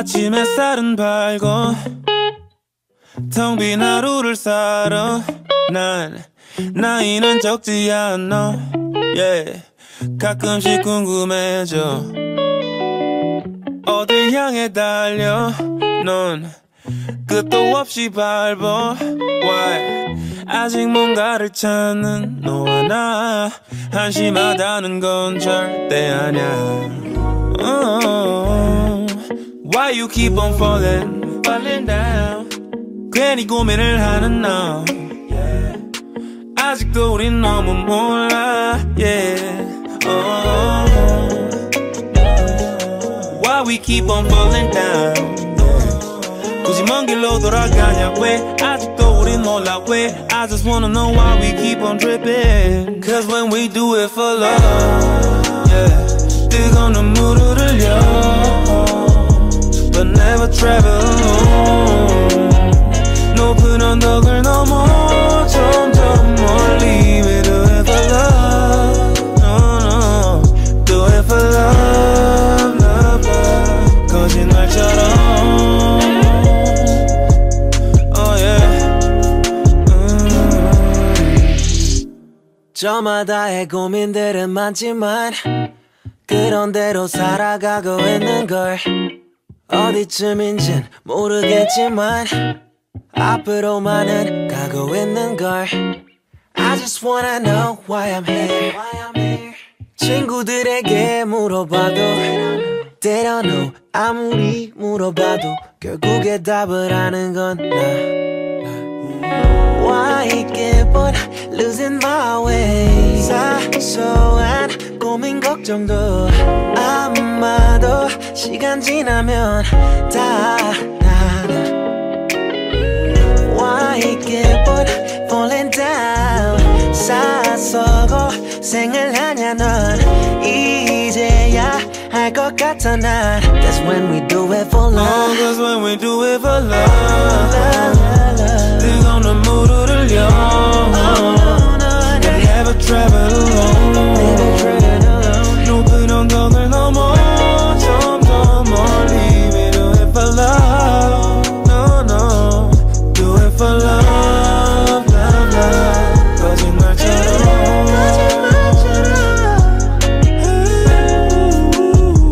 아침 햇살은 밝어 텅 빈 하루를 살아 난 나이는 적지 않아 yeah. 가끔씩 궁금해져 어딜 향해 달려 넌 끝도 없이 밟아 why 아직 뭔가를 찾는 너와 나 한심하다는 건 절대 아냐 oh. Why you keep on falling down 괜히 고민을 하는 너 yeah. 아직도 우린 너무 몰라 yeah. oh. Why we keep on falling down 굳이 먼 길로 돌아가냐 왜 아직도 우린 몰라 왜 I just wanna know why we keep on dripping Cause when we do it for love yeah. 뜨거운 눈물을 흘려 But never travel alone 높은 언덕을 넘어 점점 멀리 We do it for love no, no. Do it for love, love, love. 거짓말처럼 저마다의 고민들은 많지만 그런 대로 살아가고 있는걸 어디쯤인진 모르겠지만 앞으로만은 가고 있는걸 I just wanna know why I'm here 친구들에게 물어봐도 때려 no 아무리 물어봐도 결국에 답을 아는 건 나 Why keep on losing my way 사소한 고민 걱정도 아마도 시간 지나면 다 나아 Why keep on falling down 사소고 생을 하냐 넌 이제야 할 것 같아 난 That's when we do it for love oh, that's when we do it for love la, la, la, la. 뜨거운 눈물을 흘려 We'll never travel alone 높은 언덕을 넘어 점점 멀리 We do it for love No, no Do it for love, love, love 거짓말처럼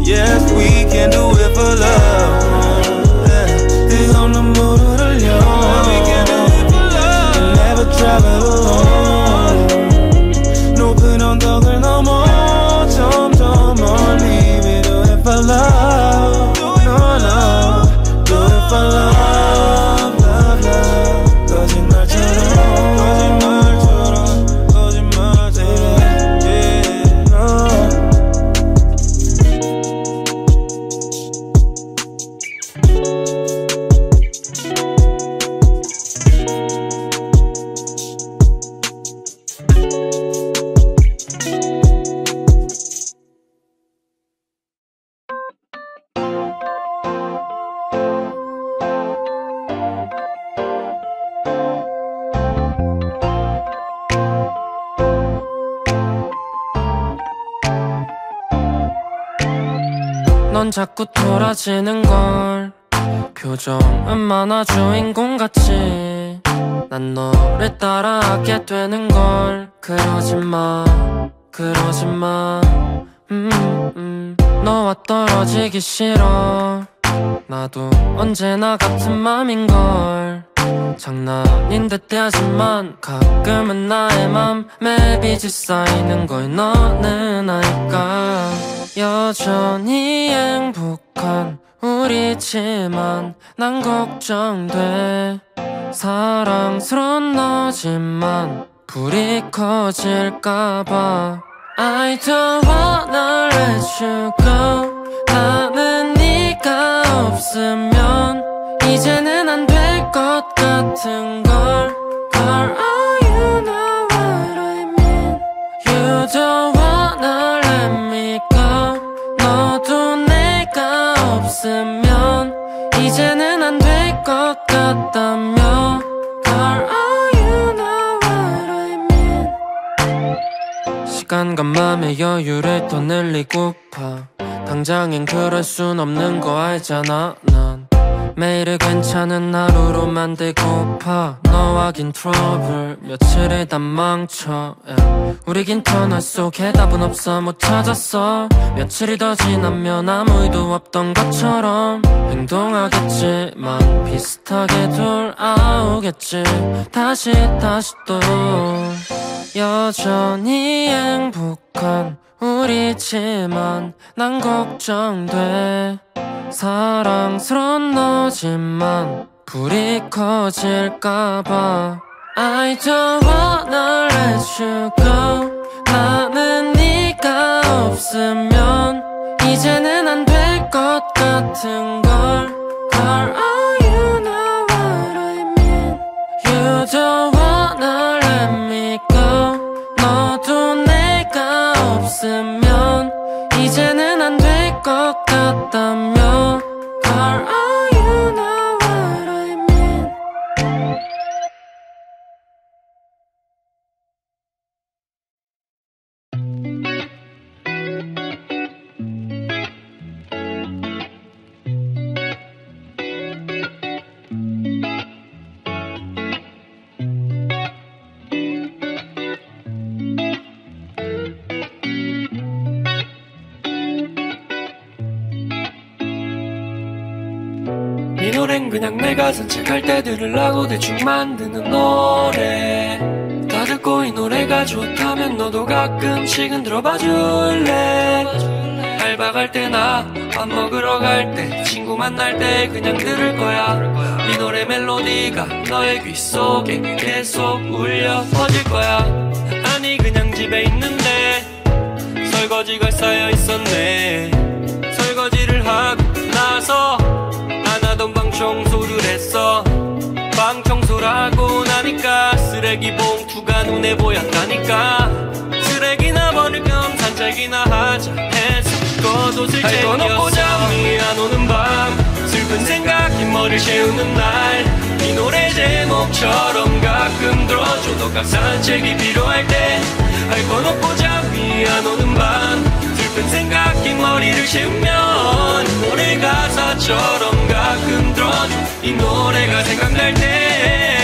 Yes, we can do it for love 뜨거운 눈물을 흘려 Travel alone 높은 언덕을 넘어 점점 멀리 We do it for love No, no Do it for love, love, love 거짓말처럼 거짓말처럼 yeah, no. 넌 자꾸 돌아지는 걸 교정은 만화 주인공같이 난 너를 따라하게 되는 걸 그러지마 그러지마 너와 떨어지기 싫어 나도 언제나 같은 맘인걸 장난인 듯 하지만 가끔은 나의 맘에 빚이 쌓이는 걸 너는 알까 여전히 행복한 우리지만 난 걱정돼 사랑스러운 너지만 불이 커질까봐 I don't wanna let you go 나는 네가 없으면 이제는 안 될 것 같은 걸 Girl, oh you know what I mean You don't wanna let me go 너도 내가 없으면 이제는 안 될 것 같다며 Girl, oh you know what I mean 시간과 맘의 여유를 더 늘리고파 당장엔 그럴 순 없는 거 알잖아. 난 매일을 괜찮은 하루로 만들고파. 너와 긴 트러블 며칠을 다 망쳐. Yeah. 우리 긴 터널 속에 답은 없어 못 찾았어. 며칠이 더 지나면 아무 일도 없던 것처럼 행동하겠지만 비슷하게 돌아오겠지. 다시 또 여전히 행복한 우리지만 난 걱정돼. 사랑스러운 너지만 불이 커질까봐. I don't wanna let you go. 나는 네가 없으면 이제는 안 될 것 같은 걸. Girl, oh you know what I mean. You don't wanna let me go. 너도 내가 없으면 이제는 안 될 것 같다며. Girl, oh you know what I mean. 이 노랜 그냥 내가 산책할 때 들으려고 대충 만드는 노래. 다 듣고 이 노래가 좋다면 너도 가끔씩은 들어봐줄래. 알바 갈 때나 밥 먹으러 갈 때 친구 만날 때 그냥 들을 거야. 이 노래 멜로디가 너의 귀 속에 계속 울려 퍼질 거야. 아니 그냥 집에 있는데 설거지가 쌓여 있었네. 설거지를 하고 나서 하던 방 청소를 했어. 방 청소라고 나니까 쓰레기 봉투가 눈에 보였다니까. 쓰레기나 버릴 겸 산책이나 하자 해서 겉옷을 챙겼어. 할 건 없고 잠이 안 오는 밤 슬픈 생각이 머리를 채우는 날. 이 노래 제목처럼 가끔 들어줘도 각 산책이 필요할 때. 할 건 없고 잠이 안 오는 밤 슬픈 생각이 머리를 채우면 이 노래 가사처럼 가끔 들어줘. 이 노래가 생각날 때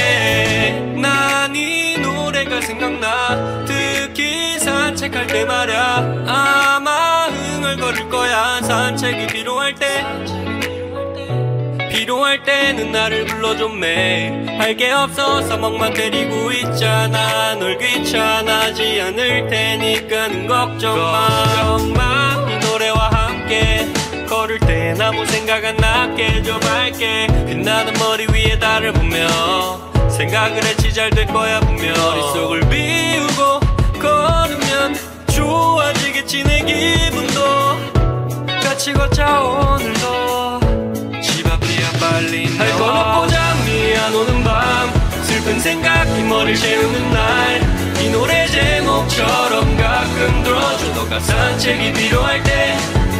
난 이 노래가 생각나. 특히 산책할 때 말야 아마 흥얼거릴 거야. 산책이 필요할 때 필요할 때는 나를 불러줘 매일. 할 게 없어서 멍만 때리고 있잖아. 널 귀찮아하지 않을 테니까는 걱정 마. 이 노래와 함께 걸을 땐 아무 생각 안 나게 좀 할게. 빛나는 머리 위에 달을 보며 생각을 했지. 잘 될 거야 분명. 머릿속을 비우고 걸으면 좋아지겠지. 내 기분도 같이 걷자 오늘도. 할 건 없고 잠이 안 오는 밤 슬픈 생각이 머리를 채우는 날. 이 노래 제목처럼 가끔 들어줘도 가 산책이 필요할 때.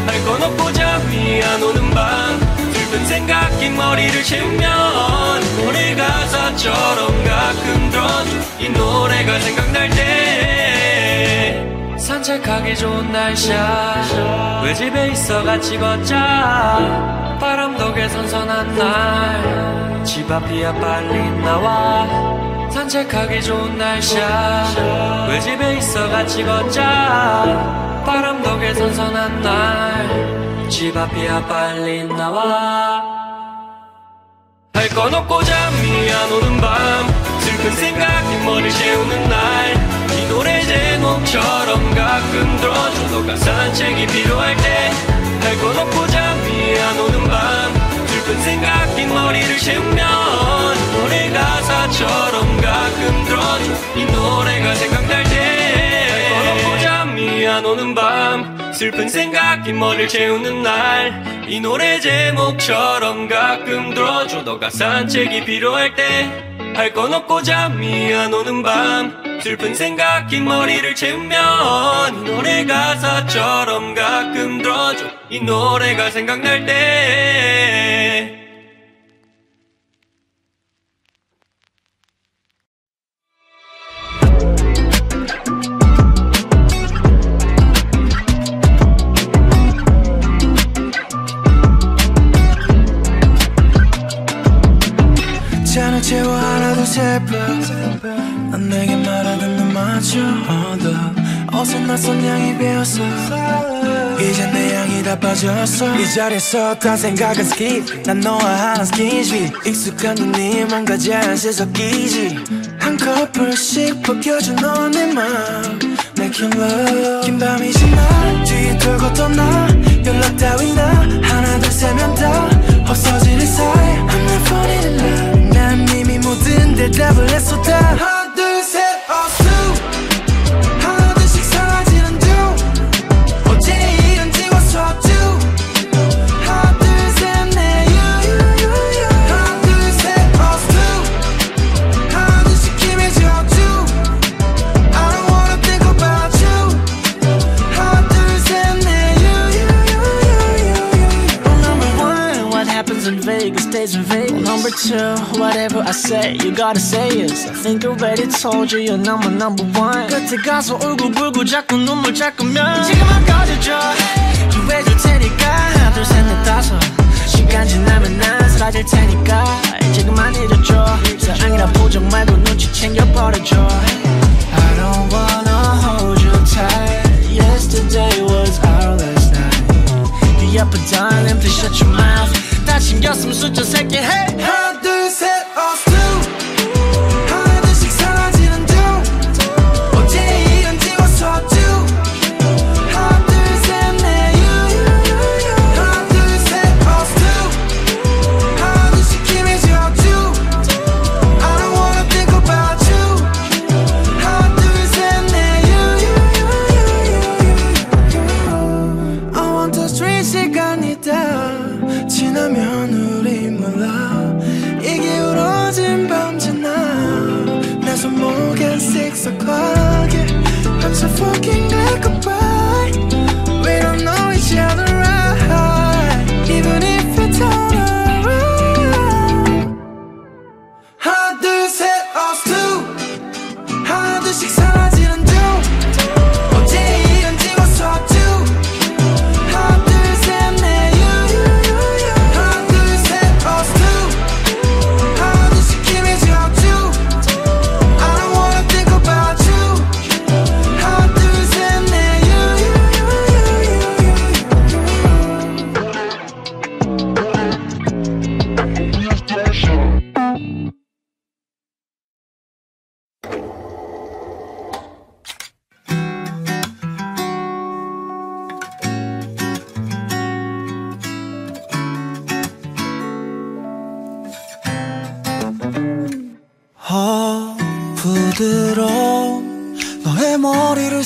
할 건 없고 잠이 안 오는 밤 슬픈 생각이 머리를 채우면 이 노래 가사처럼 가끔 들어줘. 이 노래가 생각날 때 산책하기 좋은 날씨야. 왜 집에 있어 같이 걷자. 바람 덕에 선선한 날. 집 앞이야 빨리 나와. 산책하기 좋은 날씨야. 왜 집에 있어 같이 걷자. 바람 덕에 선선한 날. 집 앞이야 빨리 나와. 할 건 없고 잠이 안 오는 밤 슬픈 생각이 머리를 채우는 날. 이 노래 제목처럼 가끔 들어줘도 가 산책이 필요할 때. 할 건 없고 잠이 안 오는 밤 슬픈 생각이 머리를 채우면 이 노래 가사처럼 가끔 들어줘. 이 노래가 생각날 때. 할 건 없고 잠이 안 오는 밤 슬픈 생각이 머리를 채우는 날. 이 노래 제목처럼 가끔 들어줘. 너가 산책이 필요할 때. 할 건 없고 잠이 안 오는 밤 슬픈 생각이 머리를 채우면 이 노래 가사처럼 가끔 들어줘. 이 노래가 생각날 때. 제발 난 내게 말하던 너 맞춰 어서 낯선 향이 배웠어 이제 내 향이 다 빠졌어 이 자리에서 딴 생각은 skip 난 너와 하는 스킨십 익숙한 눈이 뭔가 잘시 섞이지 한 커플씩 벗겨준 너와 내 맘 Making love 긴 밤이지만 뒤에 돌고 떠나 연락 따윈 나 하나 둘 세면 다 없어지는 사이 I'm not falling in love 난 이미 모든 대답을 했었다 하나 둘 셋 없어 Number two, whatever I say, you gotta say yes. I think I already told you you're number one. 끝에 가서 울고불고 자꾸 눈물 닦으면 지금은 꺼져줘 기회줄 테니까 하나 둘 셋 넷 다섯 시간 지나면 난 사라질 테니까 지금만 잊어줘 사랑이라 부정 말고 눈치 챙겨 버려줘 I don't wanna hold you tight Yesterday was our last night You up and down, empty shut your mouth 다 신경쓰면 숫자 셀게 hey 하나 둘 셋 off two 하나 둘씩 사라지는 두 어제 이름 지웠어 두 하나 둘 셋 내 you 하나 둘 셋 off two 하나 둘씩 힘이 지워 두 I don't wanna think about you 하나 둘 셋 내 you I want to street 시간이다 지나면 우리 몰라 이게 울어진 밤 지나 내 손목엔 6 o'clock yeah. I'm so fucking glad goodbye We don't know each other right Even if it's all around 하나 둘 셋 off two 하나 둘씩 사라지는 중 어제 이름 지웠어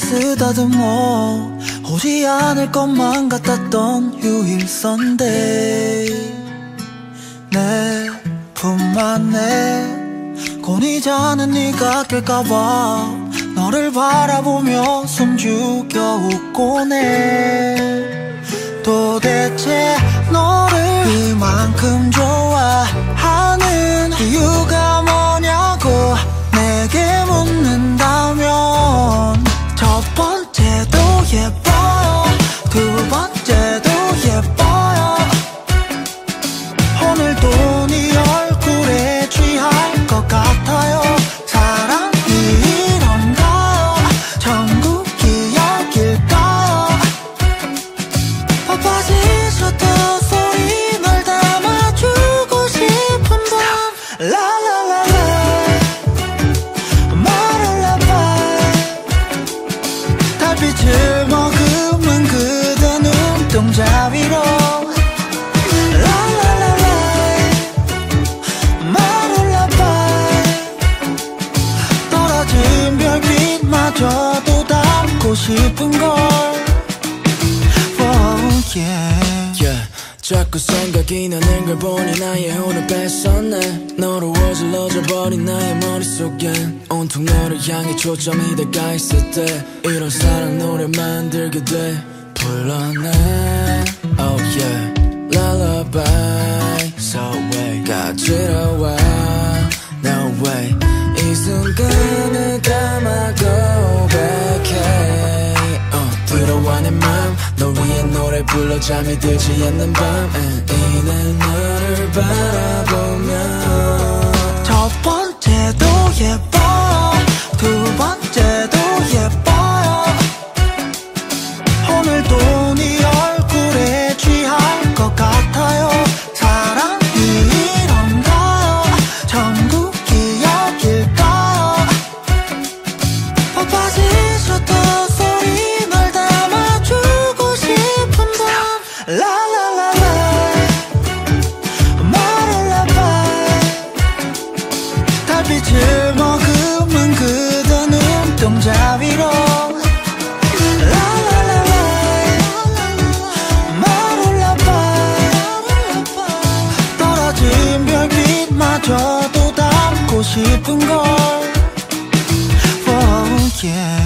쓰다듬어 오지 않을 것만 같았던 휴일 선데이 내 품 안에 고니자는 네가 깰까봐 너를 바라보며 숨죽여 웃곤 해 도대체 너를 이만큼 좋아하는 이유가 뭐냐고 내게 묻는다면 첫 번째도 예뻐요 두 번째도 예뻐요 오늘도 네 얼굴에 취할 것 같아요 사랑이 이런가요 전국 기억일까요 바빠진 셔터 소리 널 담아주고 싶은 밤 라라라 빛을 머금은 그대 눈동자 위로 라라라라 마룰라바이 떨어진 별빛마저도 담고 싶은걸 oh, yeah. Yeah. 자꾸 생각이 나는 걸 보니 나의 혼을 뺏었네 너로 어질러져버린 나의 머릿속엔 온통 너를 향해 초점이 다 가있을 때 이런 사랑 노래 만들게 돼 불러내 Oh yeah Lullaby So wait 가지러와 No way 이 순간을 담아 고백해 들어와 내 맘 너 위에 노래 불러 잠이 들지 않는 밤 이내 너를 바라보며 첫 번째 번째도 예뻐요. 두 번째도 예뻐요. 오늘도 네 얼굴에 취할 것 같아요. 사랑이 이런가요? 전국 기억일까요? 바빠질 수도 소리 널 담아주고 싶은데 빛을 머금은 그대 눈동자 위로 라라라라 말 올라봐. 떨어진 별빛마저도 담고 싶은 걸. Oh yeah.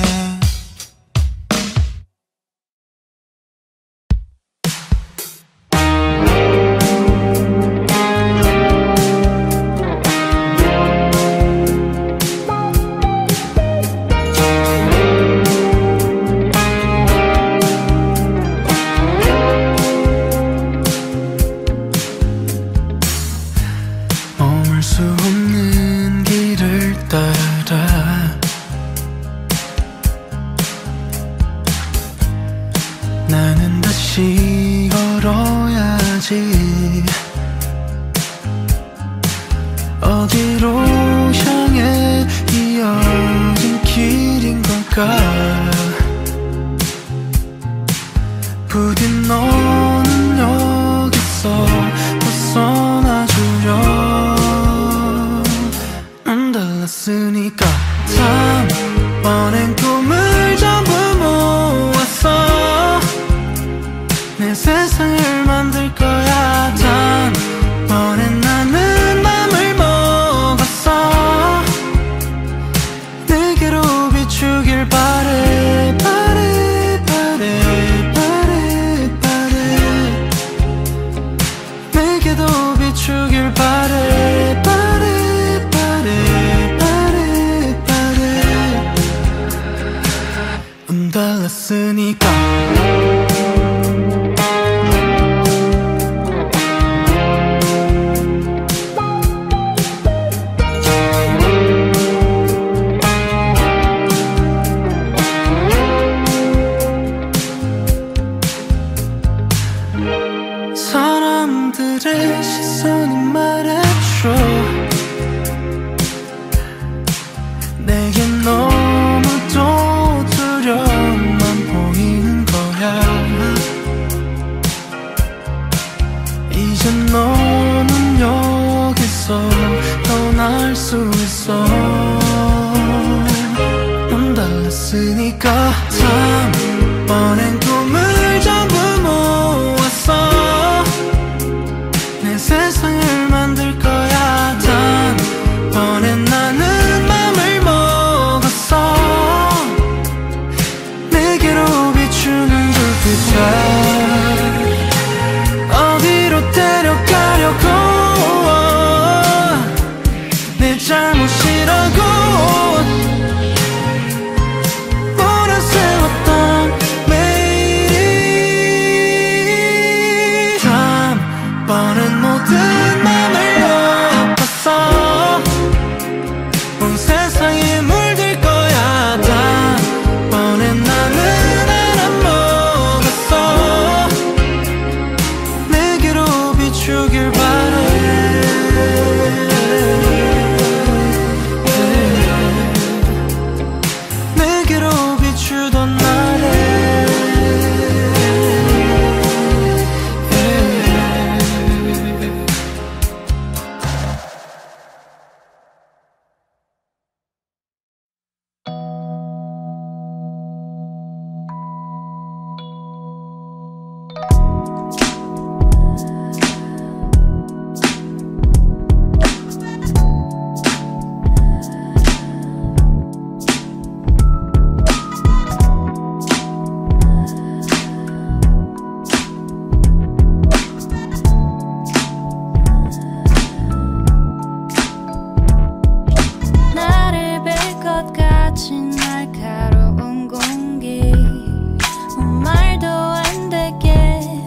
나는 다시 걸어야지. 어디로 향해 이어진 길인 걸까? 부디 너는 여기서 벗어나주려. 난 달랐으니까. 3번엔 꿈을 전부 모았어. 내 세상을 만들 거야. 단번엔 나는 맘을 먹었어. 내게로 비추길 바래. 바래 바래 바래 바래. 내게도 비추길 바래. 바래 바래 바래 바래. 운 달랐으니까. 사람들의 시선이 말해줘. 내겐 너무도 두려움만 보이는 거야. 이젠 너는 여기서 떠날 수 있어. 넌 달랐으니까. 3번엔 꿈을 전부 모았어. 세상을 만들 거야. 단번엔 나는 맘을 먹었어. 내게로 비추는 불빛을 어디로 데려가려고. 내 잘못이라고 보라 세웠던 매일이. 단번엔 모든 맘을 엿봤어. 온 세상이 물들 거야. 단번엔 나는 알아먹었어. 내게로 비추길 바래. 내게로 비추던 날에. 날카로운 공기 아무 말도 안 되게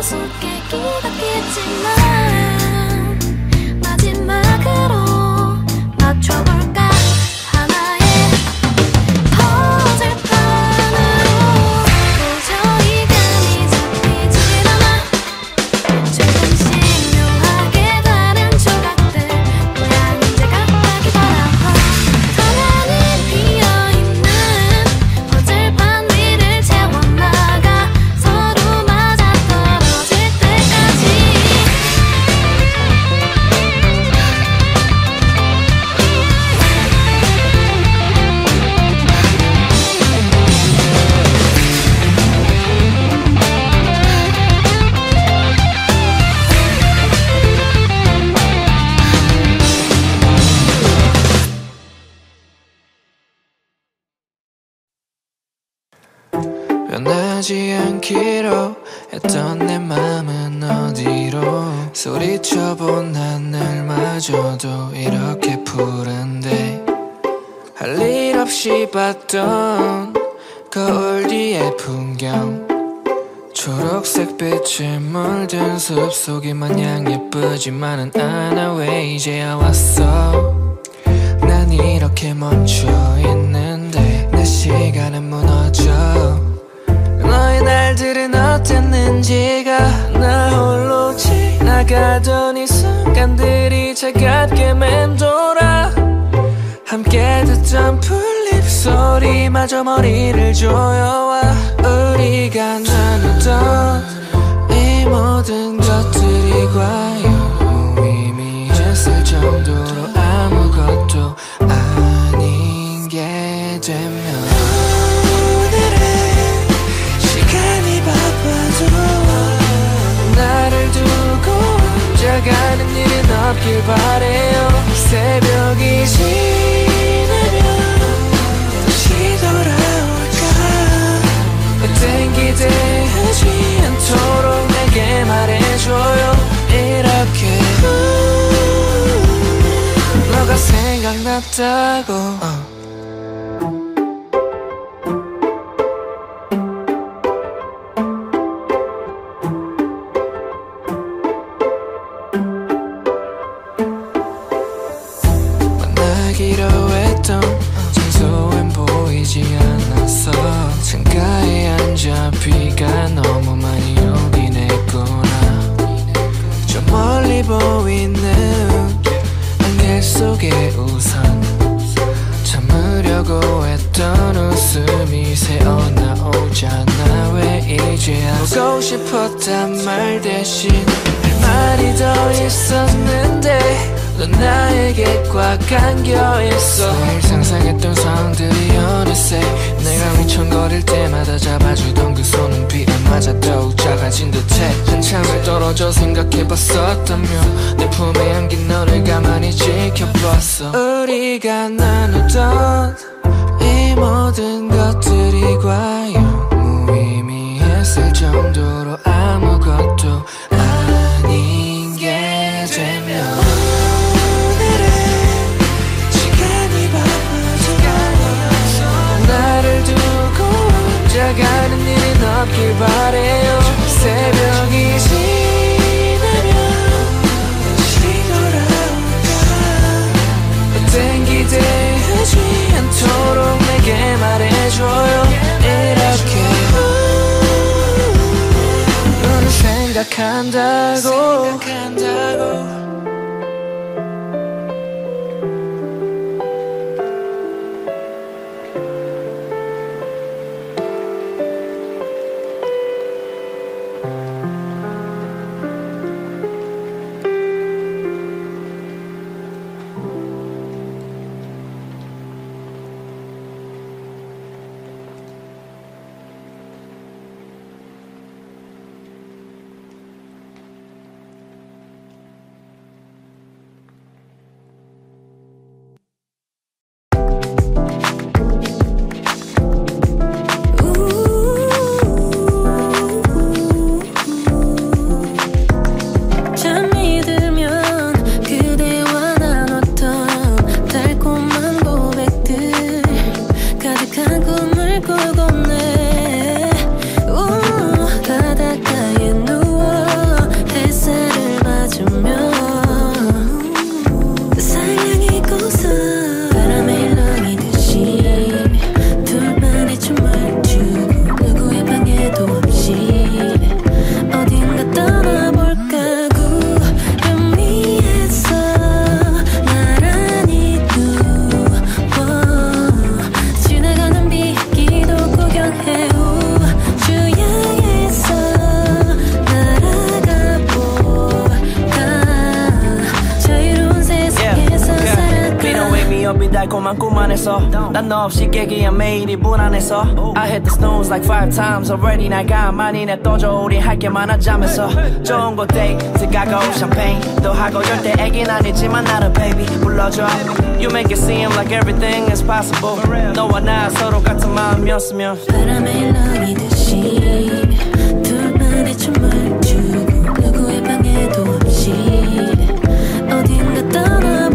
수수께 기다리겠지만 마지막으로 맞춰볼까? 변하지 않기로 했던 내 맘은 어디로 소리쳐본 하늘마저도 이렇게 푸른데 할 일 없이 봤던 거울 뒤의 풍경 초록색 빛에 물든 숲속이 마냥 예쁘지만은 않아 왜 이제야 왔어 난 이렇게 멈춰있는데 내 시간은 무너져 너의 날들은 어땠는지가 나 홀로 지나가던 이 순간들이 차갑게 맴돌아 함께 듣던 풀잎 소리마저 머리를 조여와 우리가 나누던 이 모든 것들이 과연 의미있을 정도로 아무것도 아닌 게 되면 나를 두고 혼자가는 일은 없길 바래요 새벽이 지나면 다시 돌아올까 그땐 기대하지 않도록 내게 말해줘요 이렇게 너가 생각났다고 장소엔 보이지 않았어 창가에 앉아 비가 너무 많이 오고 하고 싶었단 말 대신 말이 더 있었는데 넌 나에게 꽉 안겨있어. 매일 상상했던 상황들이 어느새 내가 휘청거릴 때마다 잡아주던 그 손은 비에 맞아 더욱 작아진 듯해. 한참을 떨어져 생각해봤었다며 내 품에 안긴 너를 가만히 지켜봤어. 우리가 나누던 이 모든 것들이 과연 무의미했을 정도로 아무것도 아닌 게 되면 가는 일은 없길 바래요. 새벽이 지나면 다시 돌아올까. 헛된 기대하지 않도록 내게 말해줘요. 이렇게 너를 생각한다고 너 없이 깨기엔 매일이 불안해서 I hit the snooze like 5 times already. 날 가만히 냅둬줘. 우리 할 게 많아 자면서 좋은 곳 데이트 가고 샴페인도 하고 절대 애긴 아니지만 나를 baby 불러줘. You make it seem like everything is possible. 너와 나 서로 같은 마음이었으면 바람에 널이듯이 둘만의 춤을 추고 누구의 방해도 없이 어딘가 떠나볼까.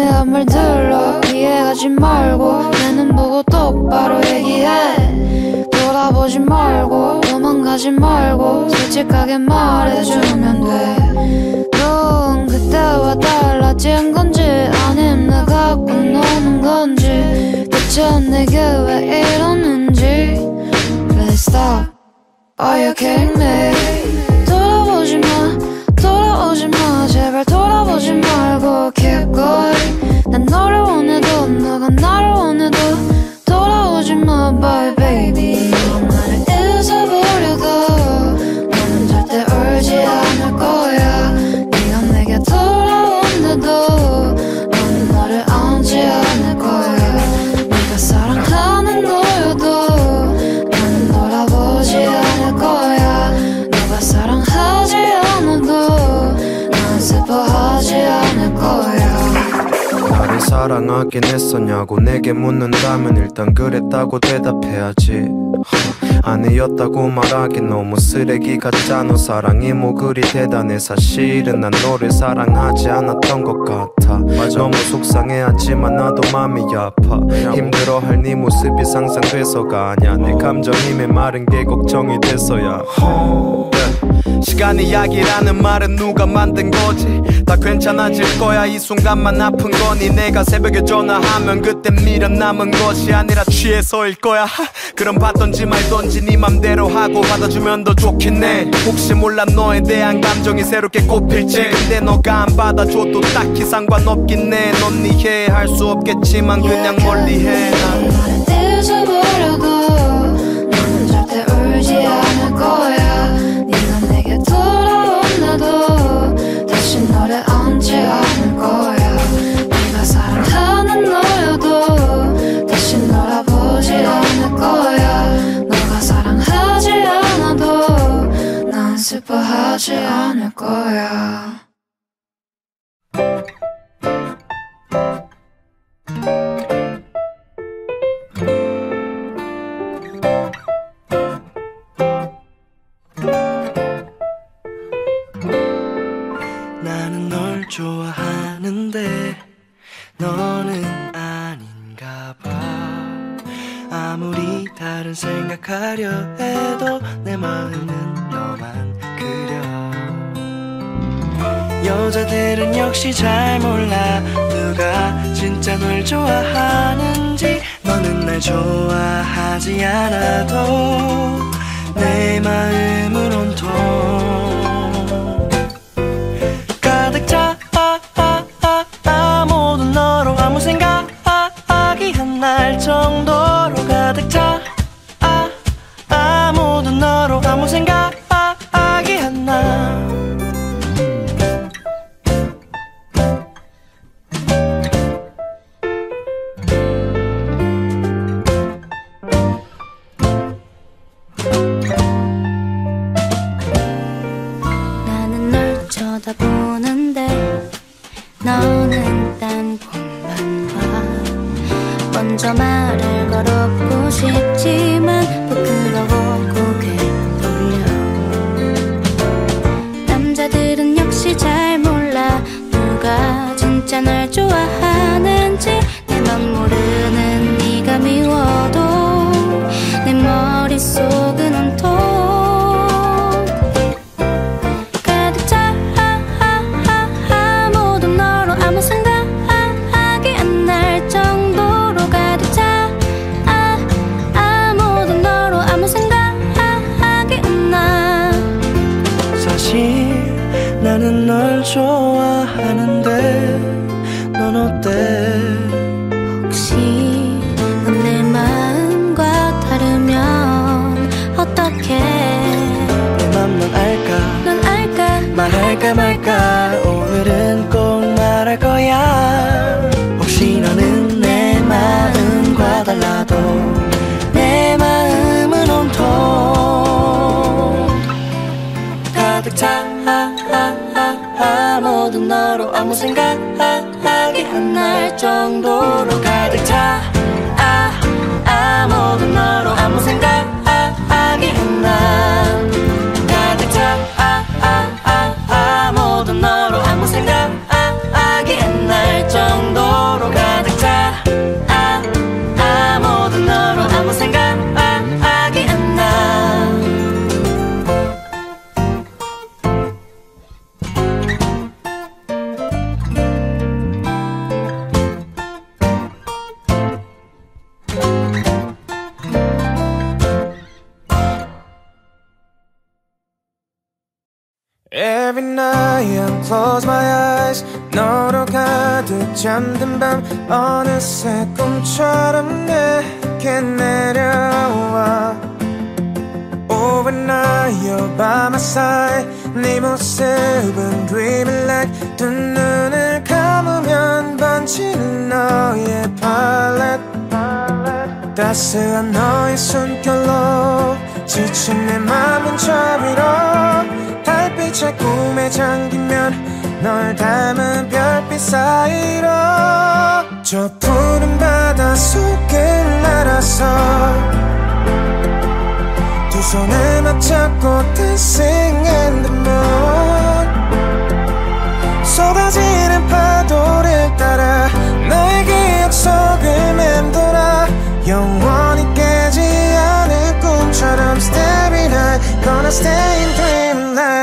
남의 말들로 이해하지 말고 내 눈 보고 똑바로 얘기해. 돌아보지 말고 도망가지 말고 솔직하게 말해주면 돼. 넌 그때와 달라진 건지 아님 내가 꼭 노는 건지 대체 내게 왜 이러는지. Please stop, are you kidding me? 돌아보지 마, 돌아오지 마, 제발 돌아보지 말고 keep going. 난 너를 원해도 너가 나를 원해도 돌아오지 마, bye baby. 나를 잊어버려도 너는 절대 울지 않을 거야. 네가 내게 돌아온대도 너는 나를 안지 않을 거야. 네가 사랑하는 너여도 나는 돌아보지 않을 거야. 네가 사랑하지 않아도 난 슬퍼하지 않을 거야. 나를 사랑하긴 했었냐고 내게 묻는다면 일단 그랬다고 대답해야지. 아니었다고 말하긴 너무 쓰레기 같잖아. 사랑이 뭐 그리 대단해. 사실은 난 너를 사랑하지 않았던 것 같아. 맞아. 너무 속상해하지만 나도 마음이 아파. 힘들어할 네 모습이 상상돼서가 아냐. 내 감정이 메마른 게 걱정이 돼서야. 시간이 약이라는 말은 누가 만든 거지. 다 괜찮아질 거야. 이 순간만 아픈 거니. 내가 새벽에 전화하면 그땐 미련 남은 것이 아니라 취해서일 거야. 그럼 받던지 말던지 네 맘대로 하고 받아주면 더 좋긴 해. 혹시 몰라 너에 대한 감정이 새롭게 꼽힐지. 근데 너가 안 받아줘도 딱히 상관없긴 해. 넌 이해할 수 없겠지만 그냥 멀리해. 난 나를 잊어버려도 너는 절대 울지 않을 거야. 네가 내게 돌아온다도 다시 너를 안지 않을 거야. 네가 사랑하는 너여도 다시 널 아보지 않을 거야. 너가 사랑하지 않아도 난 슬퍼하지 않을 거야. 나는 널 좋아하는데 너는 아닌가 봐. 아무리 다른 생각하려 해도 내 마음은 너만 그려. 여자들은 역시 잘 몰라 누가 진짜 널 좋아하는지. 너는 날 좋아하지 않아도 내 마음은 온통 가득 차. 모두 너로 아무 생각이 안 날 정도로 가득 차. 모두 너로 아무 생각이 안 나. 너는 딴 곳만 봐. 먼저 말을 걸어보고 싶지만 부끄러워 고개 돌려. 남자들은 역시 잘 몰라 누가 진짜 널 좋아하는지. 내 맘 모르는 네가 미워도 내 머릿속은 온통 널 좋아하는데 넌 어때? 혹시 넌 내 마음과 다르면 어떡해? 내 맘 넌 알까? 넌 알까? 말할까 말까? 오늘은 꼭 말할 거야. 혹시 너는 내 마음과 달라도 내 마음은 온통 가득 차. 모두 너로 아무 생각하기 안 날 정도로 가득 차. 모두 너로 아무 생각하기 안 날 가득 차. 모두 너로 아무 생각하기 안 날 정도로 Every night I close my eyes 너로 가득 잠든 밤 어느새 꿈처럼 내게 내려와 Overnight you're by my side 네 모습은 dreaming like 두 눈을 감으면 번지는 너의 팔레트 따스한 너의 숨결로 지친 내 맘은 저 위로 빛의 꿈에 잠기면 널 닮은 별빛 사이로 저 푸른 바다 속을 날아서 두 손을 맞잡고 Dancing in the moon 쏟아지는 파도를 따라 너의 기억 속을 맴돌아 영원히 깨지 않을 꿈처럼 Starry night Gonna stay in dreamland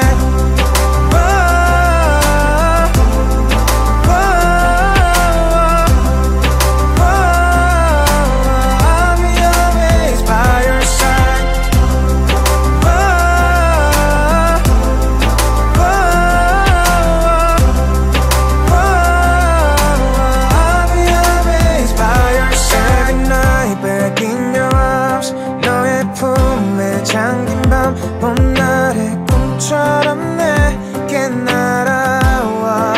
봄날의 꿈처럼 내게 날아와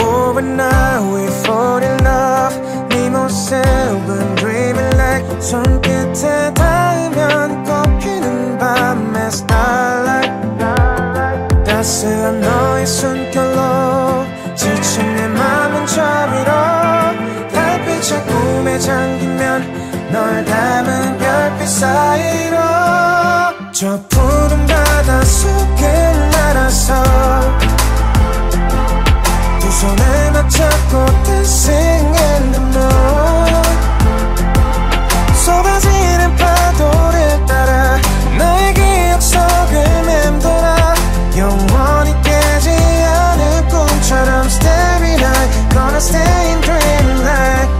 Overnight we fall in love 네 모습은 dreaming like 손끝에 닿으면 꽃피는 밤의 starlight 따스한 너의 숨결로 지친 내 맘은 저 위로 달빛의 꿈에 잠기면 널 닮은 별빛 사이로 저 푸른 바다 속을 날아서 두 손을 맞잡고 Dancing in the moon 쏟아지는 파도를 따라 너의 기억 속을 맴돌아 영원히 깨지 않을 꿈처럼 Starry night Gonna stay in dreamland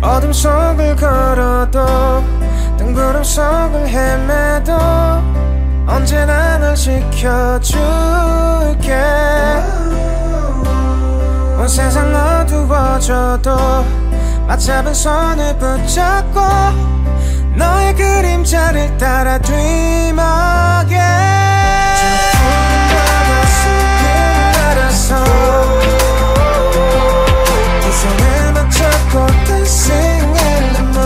어둠 속을 걸어도 구름 속을 헤매도 언제나 널 지켜줄게 온 세상 어두워져도 맞잡은 손을 붙잡고 너의 그림자를 따라 dream again 저 푸른 바다 속을 날아서 두 손을 맞잡고 Dancing in the moon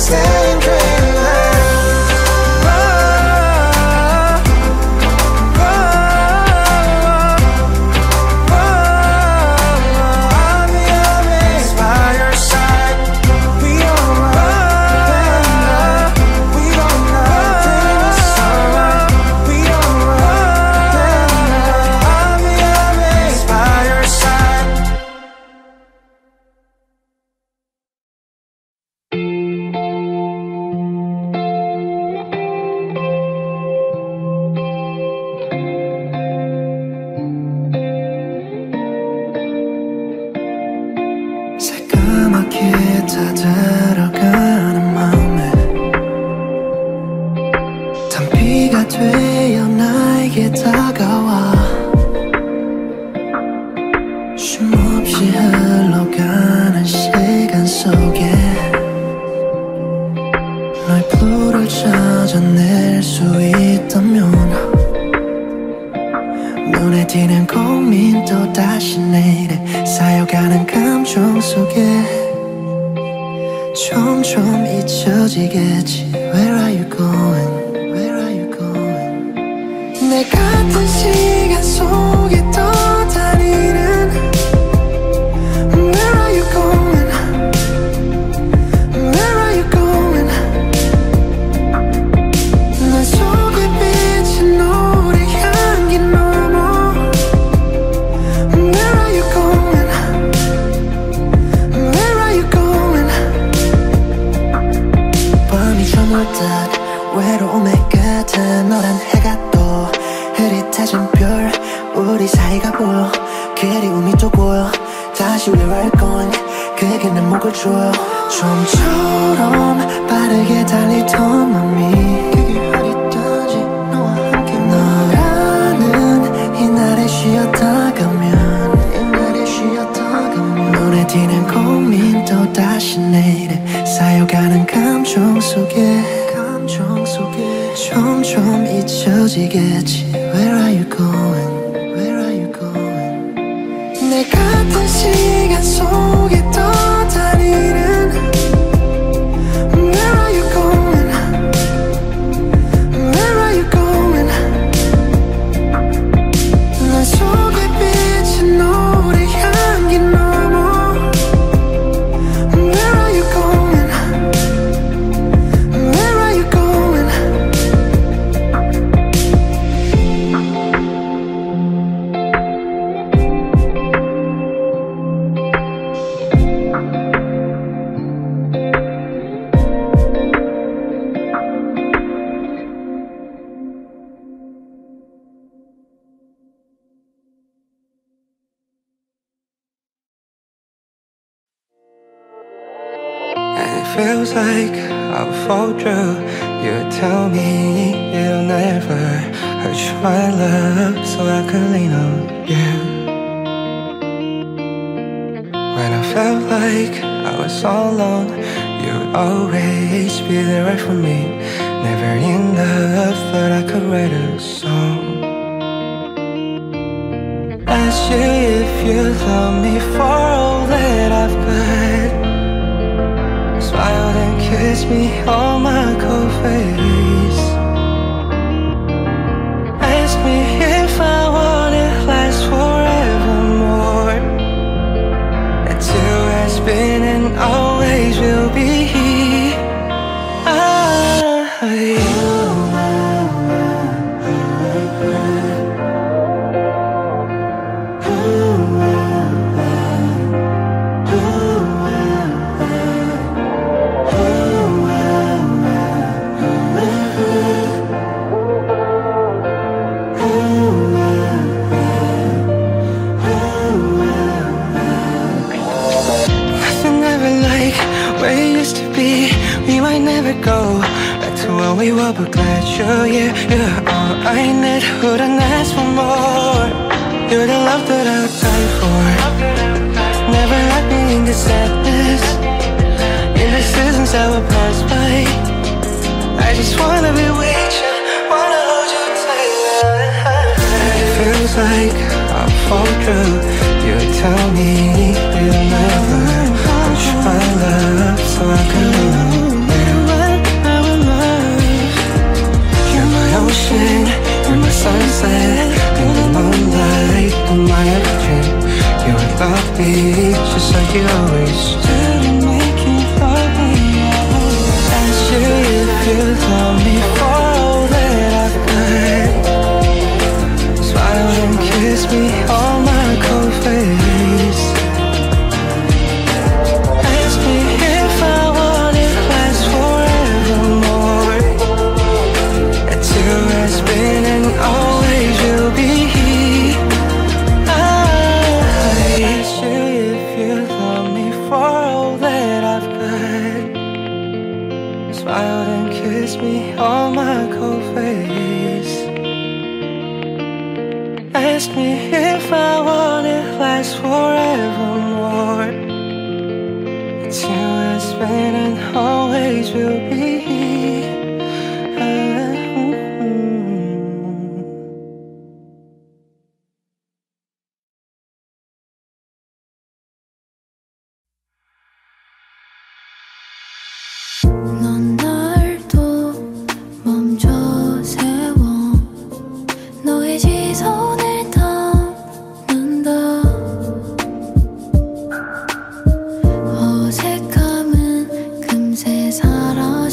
Stay in dreamland 우리 사이가 보여 그리움이 또 보여 다시 where I'm going 그게 내 목을 조여 좀처럼 빠르게 달리던 맘이 그게 어디든지 너와 함께 너라는 이날에 쉬었다가면 눈에 띄는 고민 또 다시 내일에 쌓여가는 감정 속에 점점 잊혀지겠지 Where are you going? 내 같은 시간 속에 떠다니는 Where are you going? Where are you going? 난 속에 비친 노래 향기 넘어 Where are you going? Where are you going? Feels like I'll fold you. You tell me you'll never hurt my love, so I could lean on you. When I felt like I was all alone, you'd always be there right for me. Never enough, thought I could write a song. Ask you if you love me for all that I've got. Smile and kiss me on my cold face. Ask me if I want it last forevermore. That till has been and always will be. We were but glad you're here. You're all I need. Wouldn't ask for more. You're the love that I would die for. Never let me in the sadness. In the seasons I will pass by. I just wanna be with you. Wanna hold you tight. It feels like I'll fall through. You tell me you'll never push my love, so I can love. You're my sunset, you're the moonlight, you're my everything. You would love me just like you always do. Make you love me. Ask you if you love me for all that I've got. Smile and kiss me on my cold face. Ask me if I want it last forevermore. Until it's been and always will be. I ask you if you love me for all that I've got. Smile and kiss me on my cold face. Ask me if I want it last forevermore. Until it's been and always will be. 사랑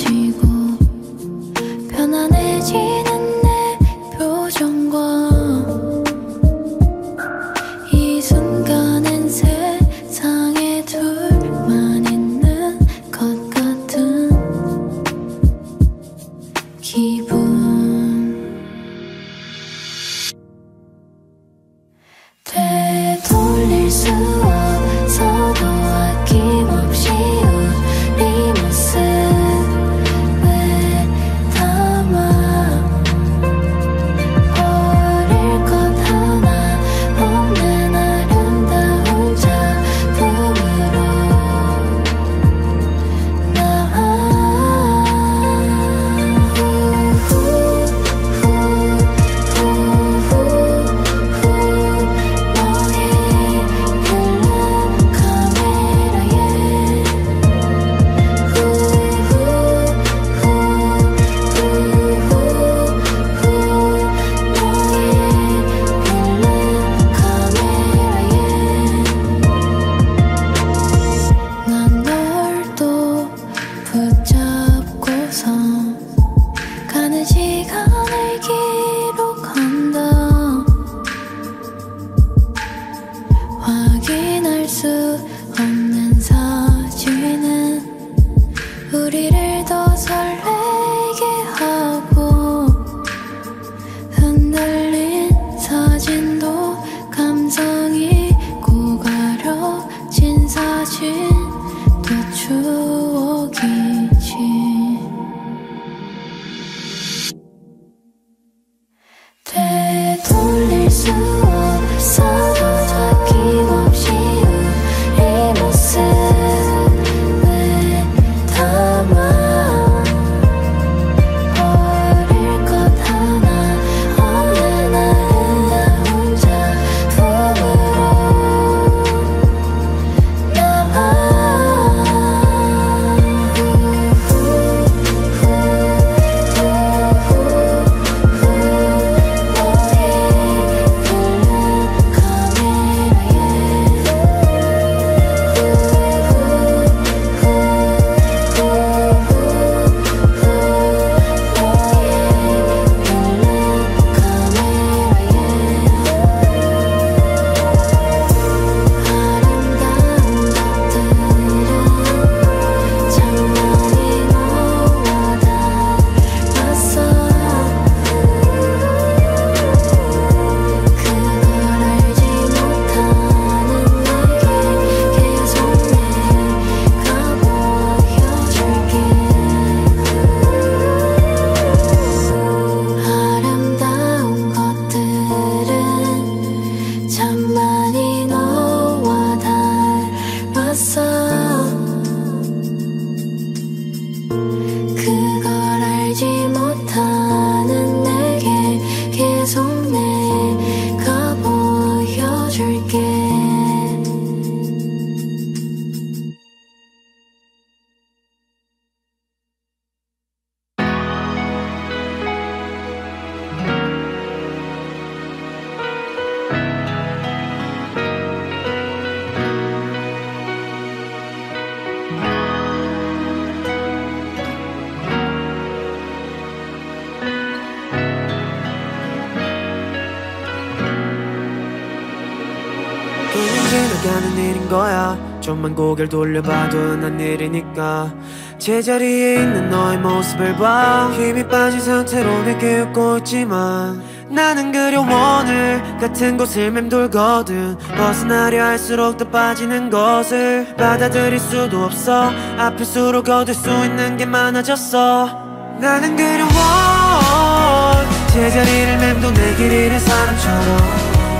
가는 일인 거야. 좀만 고개를 돌려봐도 난 일이니까. 제자리에 있는 너의 모습을 봐. 힘이 빠진 상태로 내게 웃고 있지만 나는 그려워 오늘 같은 곳을 맴돌거든. 벗어나려 할수록 더 빠지는 것을 받아들일 수도 없어. 아플수록 얻을 수 있는 게 많아졌어. 나는 그려워 제자리를 맴도는 길 잃은 사람처럼.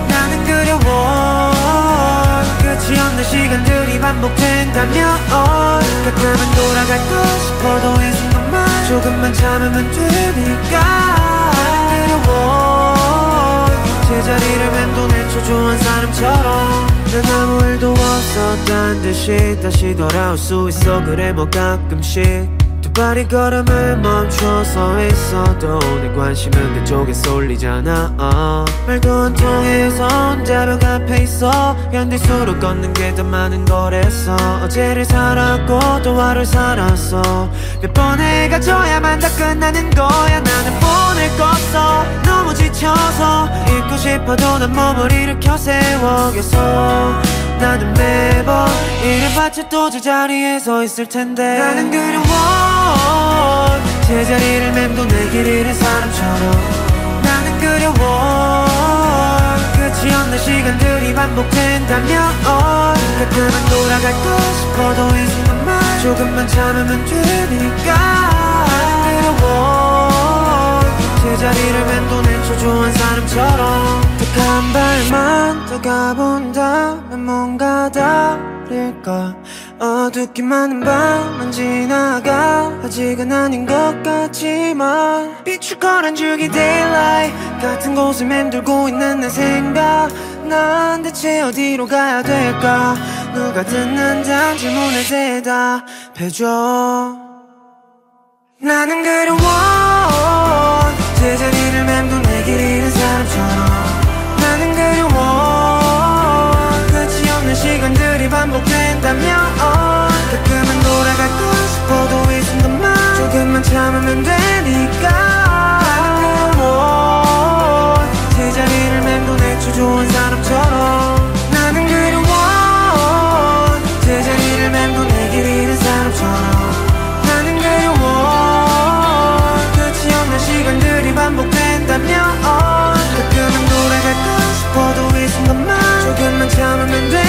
나는 그려워 끝이 없는 시간들이 반복된다면 가끔은 돌아갈까 싶어도 이 순간만 조금만 참으면 되니까. 그려워 제자리를 맴도는 초조한 사람처럼. 난 아무 일도 없었단 듯이 다시 돌아올 수 있어. 그래 뭐 가끔씩 발이 걸음을 멈춰서 있어도 내 관심은 그쪽에 쏠리잖아. 말도 안 통해서 혼자 벽 앞에 있어. 견딜수록 걷는 게 더 많은 거래서. 어제를 살았고 또 하루를 살았어. 몇 번을 가져야만 다 끝나는 거야. 나는 보낼 거 없어. 너무 지쳐서 잊고 싶어도 난 몸을 일으켜 세워. 계속 나는 매번 이를 바쳐 또 제자리에 서 있을 텐데. 나는 그리워 제자리를 맴도는 길 잃은 사람처럼. 나는 그려워 끝이 없는 시간들이 반복된다면 가끔은 돌아갈까 싶어도 이 순간만 조금만 참으면 되니까. 그려워 제자리를 맴도는 초조한 사람처럼. 딱 한 발만 더 가본다면 뭔가 다를까. 어둡기만 한 밤만 지나가 아직은 아닌 것 같지만 빛을 거란줄기 daylight 같은 곳을 맴돌고 있는 내 생각. 난 대체 어디로 가야 될까. 누가 듣는단 질문에 대답해줘. 나는 그려워 제자리를 맴도는 길 잃은 사람처럼. 나는 그려워 끝이 없는 시간들이 반복된다면 가끔은 돌아갈까 싶어도 이 순간만 조금만 참으면 되니까. 그리워 제자리를 맴도는 초조한 사람처럼. 나는 그리워 제자리를 맴도는 길 잃은 사람처럼. 나는 그리워 끝이 없는 시간들이 반복된다면 가끔은 돌아갈까 싶어도 이 순간만 조금만 참으면 되니까.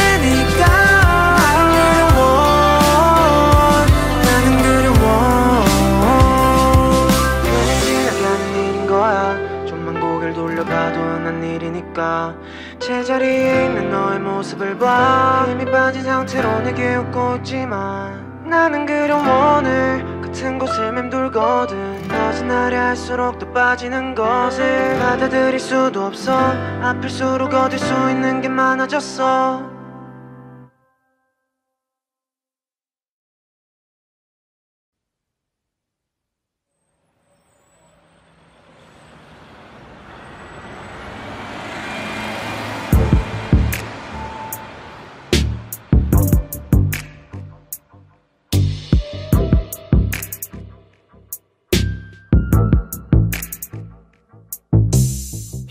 제자리에 있는 너의 모습을 봐. 힘이 빠진 상태로 내게 웃고 있지만 나는 그려워 오늘 같은 곳을 맴돌거든. 벗어나려 할수록 더 빠지는 것을 받아들일 수도 없어. 아플수록 얻을 수 있는 게 많아졌어.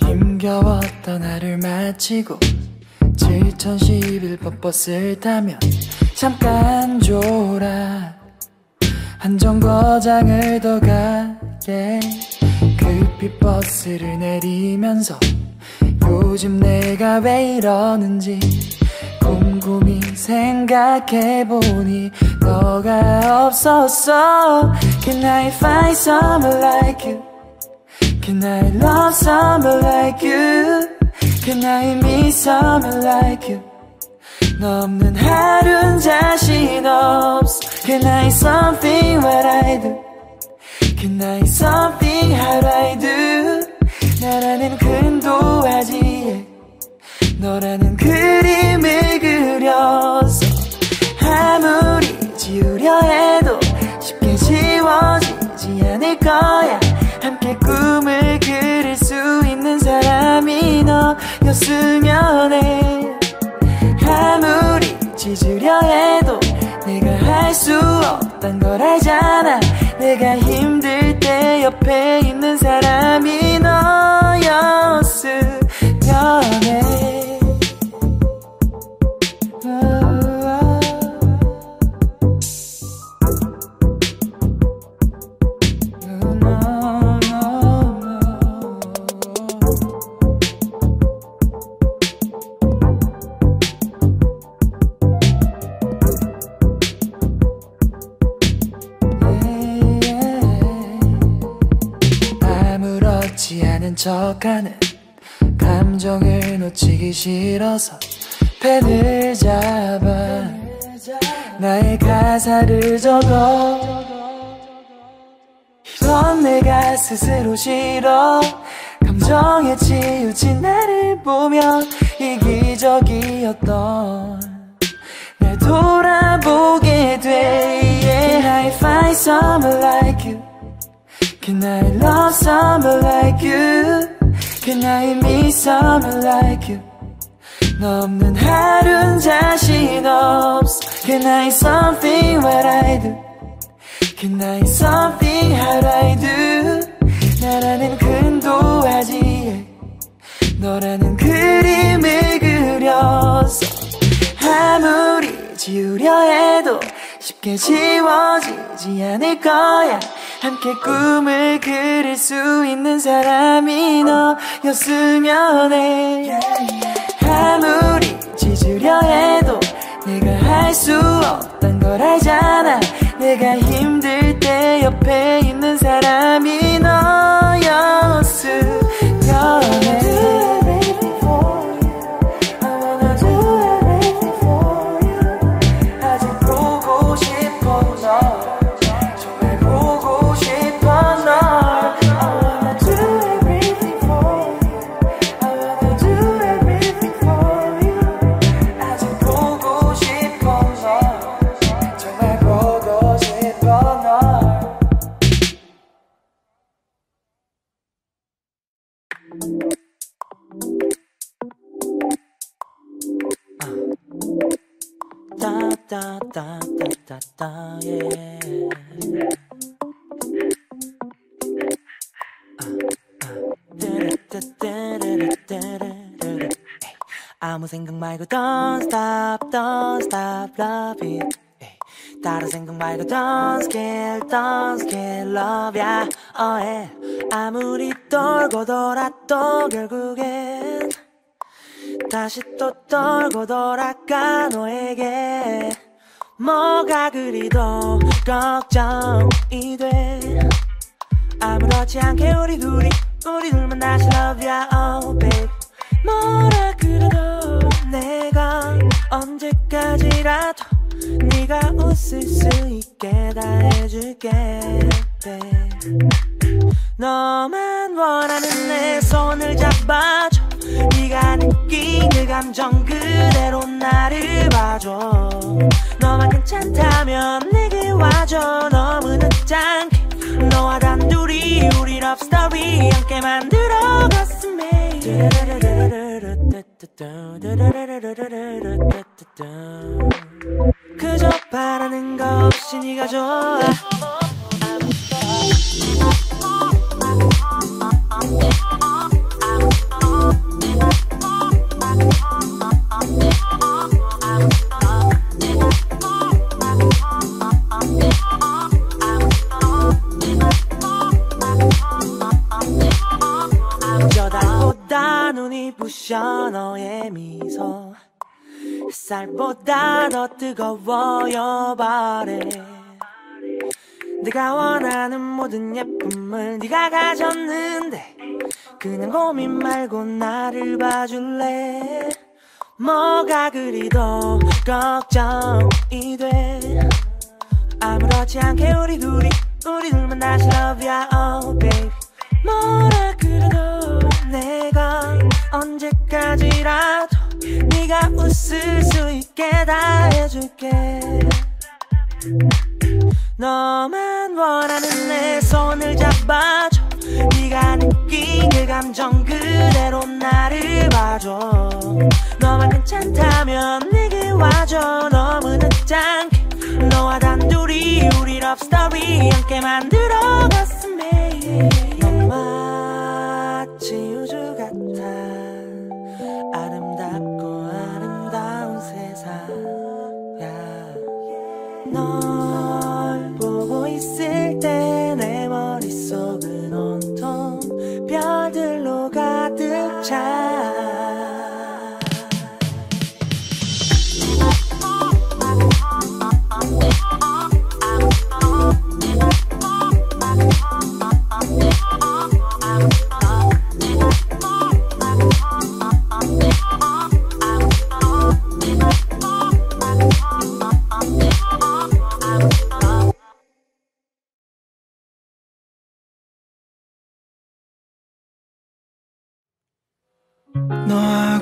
힘겨웠던 하루를 마치고 지친 11번 버스를 타면 잠깐 졸아 한 정거장을 더 가게. 급히 버스를 내리면서 요즘 내가 왜 이러는지 곰곰이 생각해보니 너가 없었어. Can I find someone like you? Can I love someone like you? Can I meet someone like you? 너 없는 하루는 자신 없어. Can I something what I do? Can I something how I do? 나라는 그림도 하지. 너라는 그림을 그려서 아무리 지우려 해도 쉽게 지워지지 않을 거야. 함께 꿈을 그릴 수 있는 사람이 너였으면 해. 아무리 찢으려 해도 내가 할 수 없단 걸 알잖아. 내가 힘들 때 옆에 있는 사람이 너였으면 해. 스쳐가는 감정을 놓치기 싫어서 펜을 잡아 나의 가사를 적어. 이런 내가 스스로 싫어. 감정에 치우친 나를 보며 이기적이었던 날 돌아보게 돼. Yeah. Can I find someone like you? Can I love someone like you? Can I meet someone like you? 너 없는 하루는 자신 없어. Can I something what I do? Can I something how I do? 나라는 근도하지에 너라는 그림을 그려서 아무리 지우려 해도 쉽게 지워지지 않을 거야. 함께 꿈을 그릴 수 있는 사람이 너였으면 해. 아무리 짖으려 해도 내가 할 수 없단 걸 알잖아. 내가 힘들 때 옆에 있는 사람이 너였으면 해. 아무 생각 말고 don't stop love it. 다른 생각 말고 don't skill love ya. Yeah. Oh, yeah. 아무리 떨고 돌아도 결국엔 다시 또 떨고 돌아가 너에게. 뭐가 그리도 걱정이 돼. 아무렇지 않게 우리 둘만 다시 love ya. Oh babe. 뭐라 그래도 내가 언제까지라도 네가 웃을 수 있게 다 해줄게 babe. 너만 원하는 내 손을 잡아줘. 네가 느낀 그 감정 그대로 나를 봐줘. 너만 괜찮다면 내게 와줘. 너무 늦지 않게 너와 단둘이 우리 러브스토리 함께 만들어갔음에. 그저 바라는 거 없이 네가 좋아. 저다보다 눈이 부셔 너의 미소. 햇살보다 더 뜨거워요 발에. 네가 원하는 모든 예쁨을 네가 가졌는데 그냥 고민 말고 나를 봐줄래. 뭐가 그리도 걱정이 돼. 아무렇지 않게 우리 둘만 다시 love ya. Oh babe. 뭐라 그래도 내가 언제까지라도 네가 웃을 수 있게 다 해줄게. 너만 원하는 내 손을 잡아줘. 네가 느낀 그 감정 그대로 나를 봐줘. 너만 괜찮다면 내게 와줘. 너무 늦지 않게 너와 단둘이 우리 러브스토리 함께 만들어갔음에. 넌 마치 우주 같아. 아름답고 아름다운 세상야. 널 보고 있을 때 내 머릿속은 온통 별들로 가득 차.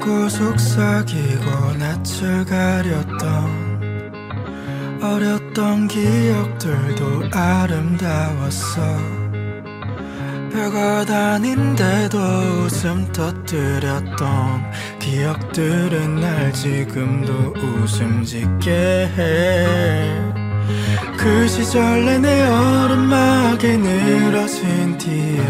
울고 속삭이고 낯을 가렸던 어렸던 기억들도 아름다웠어. 별것 아닌데도 웃음 터뜨렸던 기억들은 날 지금도 웃음 짓게 해. 그 시절 내내 얼음막이 늘어진 뒤에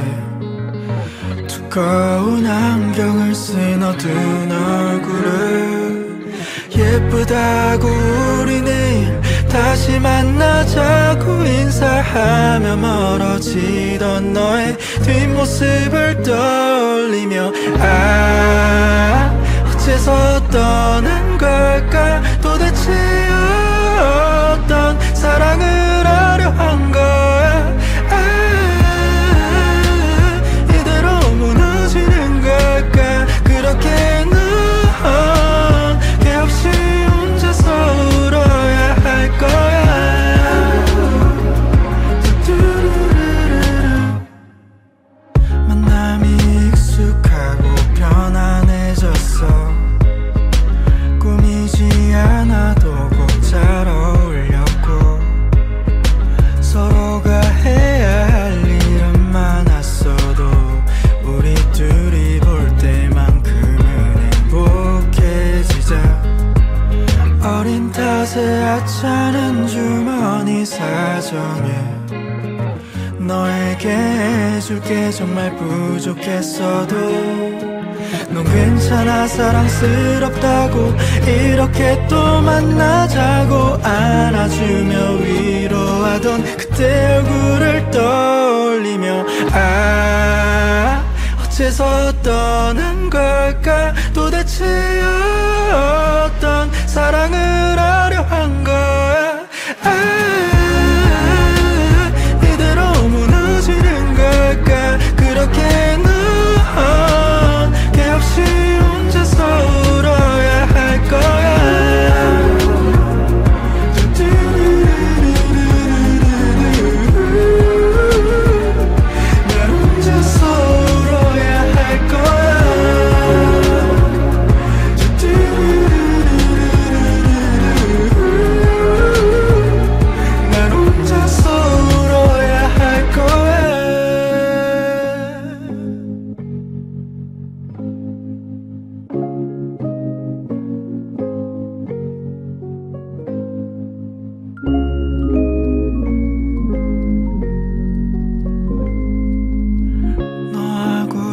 두꺼운 안경을 쓴 어두운 얼굴을 예쁘다고 우리 내일 다시 만나자고 인사하며 멀어지던 너의 뒷모습을 떠올리며 아 어째서 떠난 걸까. 도대체 어떤 사랑을 하려 한 거야. 아, 이대로 무너지는 걸까. 그렇게 넌 걔 없이 혼자서 울어야 할 거야. 두두루루루. 만남이 익숙하고 편안해졌어. 꾸미지 않아도 꼭 잘 어울렸고 서로가 해야 할 일은 많았어도 우리 둘이 볼 때만큼은 행복해지자. 어린 탓에 하찮은 주머니 사정에 너에게 해줄 게 정말 부족했어도 넌 괜찮아 사랑스럽다고 이렇게 또 만나자고 안아주며 위로하던 그때 얼굴을 떠올리며 아 어째서 떠난 걸까. 도대체 어떤 사랑을 하려 한 거야. 아 이대로 무너지는 걸까. 그렇게 혼자서 울어야 할 거야. 난 혼자서 울어야 할 거야. 난 혼자서 울어야 할 거야.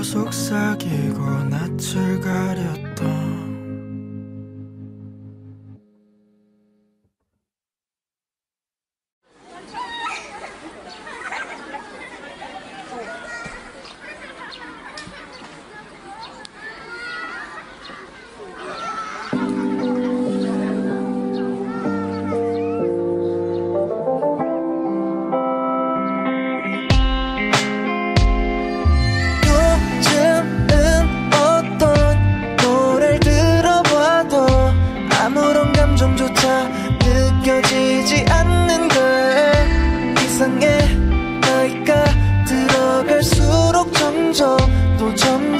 속삭이고 낯을 가렸던 그땐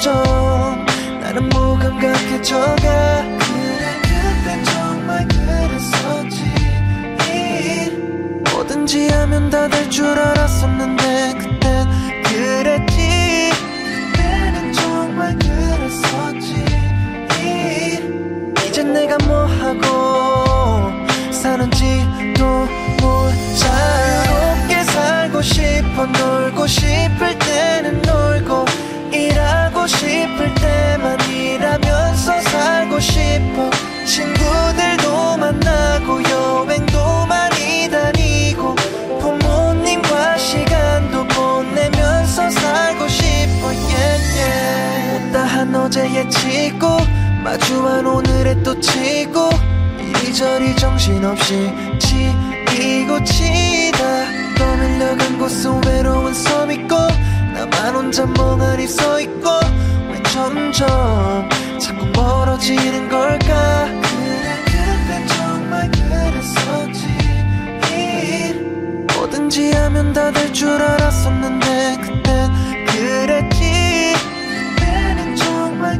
정말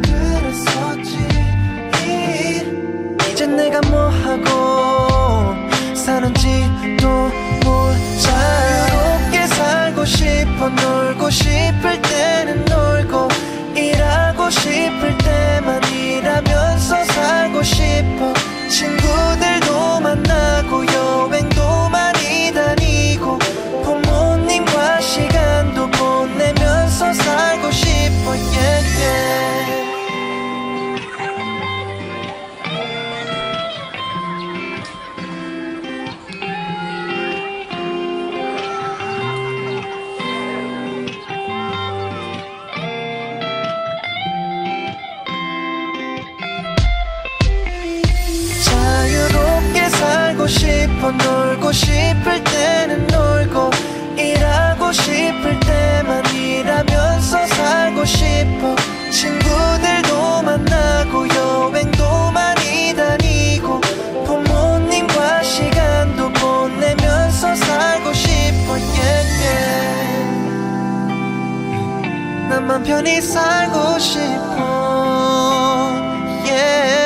그랬었지. 놀고 싶을 때는 놀고 일하고 싶을 때만 일하면서 살고 싶어. 친구들도 만나고 여행도 많이 다니고 부모님과 시간도 보내면서 살고 싶어. yeah. 나만 편히 살고 싶어. yeah.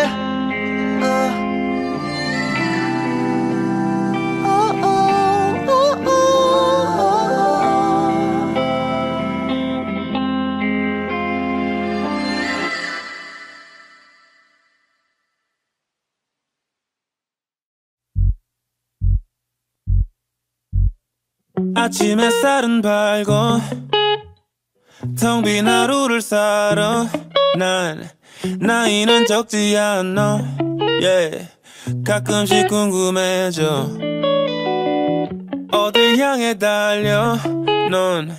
아침 햇살은 밝고 텅 빈 하루를 살아. 난 나이는 적지 않아. yeah. 가끔씩 궁금해져 어딜 향해 달려. 넌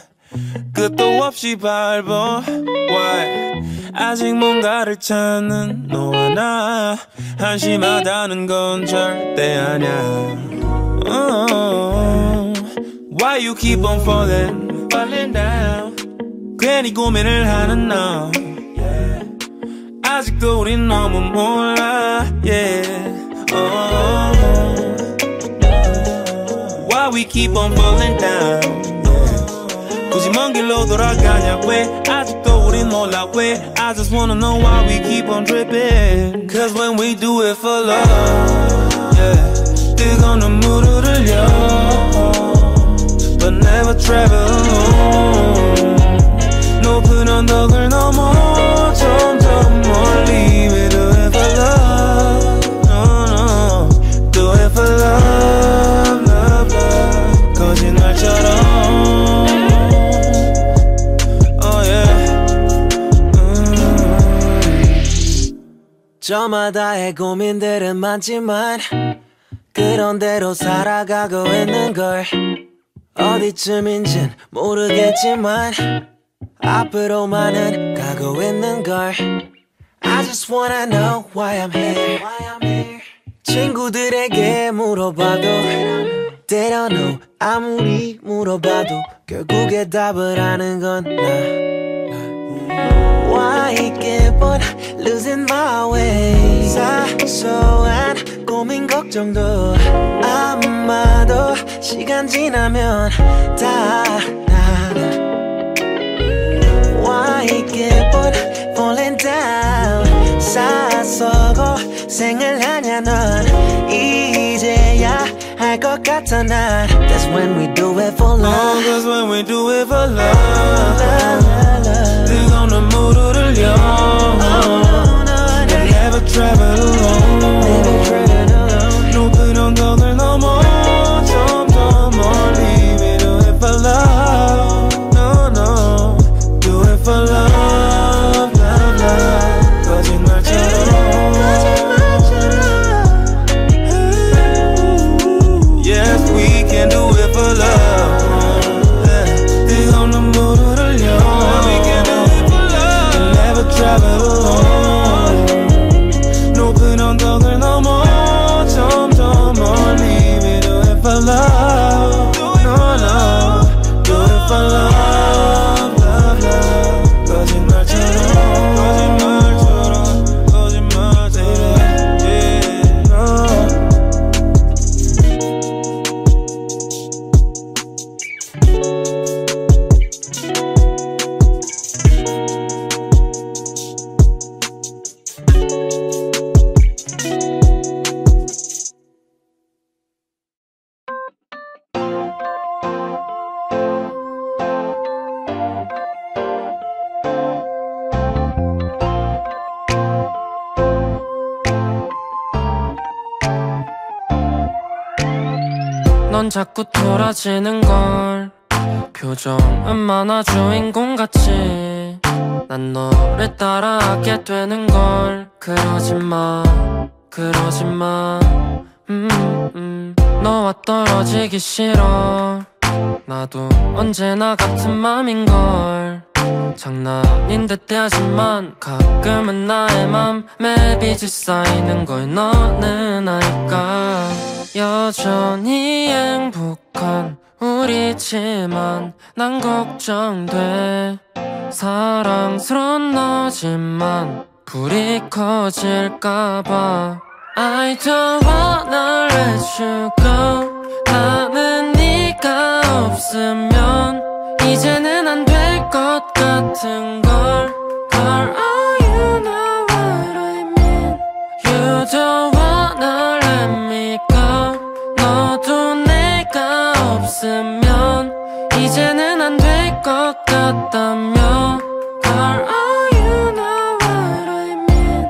끝도 없이 밟아. why 아직 뭔가를 찾는 너와 나. 한심하다는 건 절대 아냐. Why you keep on falling down? 괜히 고민을 하는 너. yeah. 아직도 우린 너무 몰라. yeah. Why we keep on falling down? yeah. 굳이 먼 길로 돌아가냐. 왜 아직도 우린 몰라. 왜 I just wanna know why we keep on tripping. Cause when we do it for love, yeah. 뜨거운 눈물을 흘려. But never travel alone. 높은 언덕을 넘어 점점 멀리. We do it for love. No, no. Do it for love, love, love. 거짓말처럼. Oh yeah. 저마다의 고민들은 많지만 그런 대로 살아가고 있는걸. 어디쯤인진 모르겠지만 앞으로만은 가고 있는걸. I just wanna know why I'm here. 친구들에게 물어봐도 They don't know. 아무리 물어봐도 결국에 답을 아는 건 나. Why keep on losing my way? 사소한 고민 걱정도 아마도 시간 지나면 다 나아. Why keep on falling down? 사소고 생을 하냐 넌. 이제야 할 것 같아 난. That's when we do it for love. That's when we do it for love. 뜨거운 눈물을 흘려. We'll never travel alone. 높은 언덕을 넘어 점점 멀리. We do it for love. No, no. Do it for love, love, love. 거짓말처럼. 높은 언덕을 넘어 점점 멀리. We do it for love. No, no. Do it for love, love, love. 거짓말처럼. 거짓말처럼. yeah. No. 넌 자꾸 돌아지는 걸. 표정은 만화 주인공 같이 난 너를 따라하게 되는 걸. 그러지 마. 너와 떨어지기 싫어. 나도 언제나 같은 맘인 걸. 장난인 듯 하지만 가끔은 나의 맘에 빚이 쌓이는 걸 너는 알까. 여전히 행복한 우리지만 난 걱정돼. 사랑스러운 너지만 불이 커질까봐. I don't wanna let you go. 나는 네가 없으면 이제는 안 될 것 같은 걸. Girl, oh, you know what I mean. You don't wanna let me go. 너도 내가 없으면 이제는 안 될 것 같다며. Girl, oh, you know what I mean.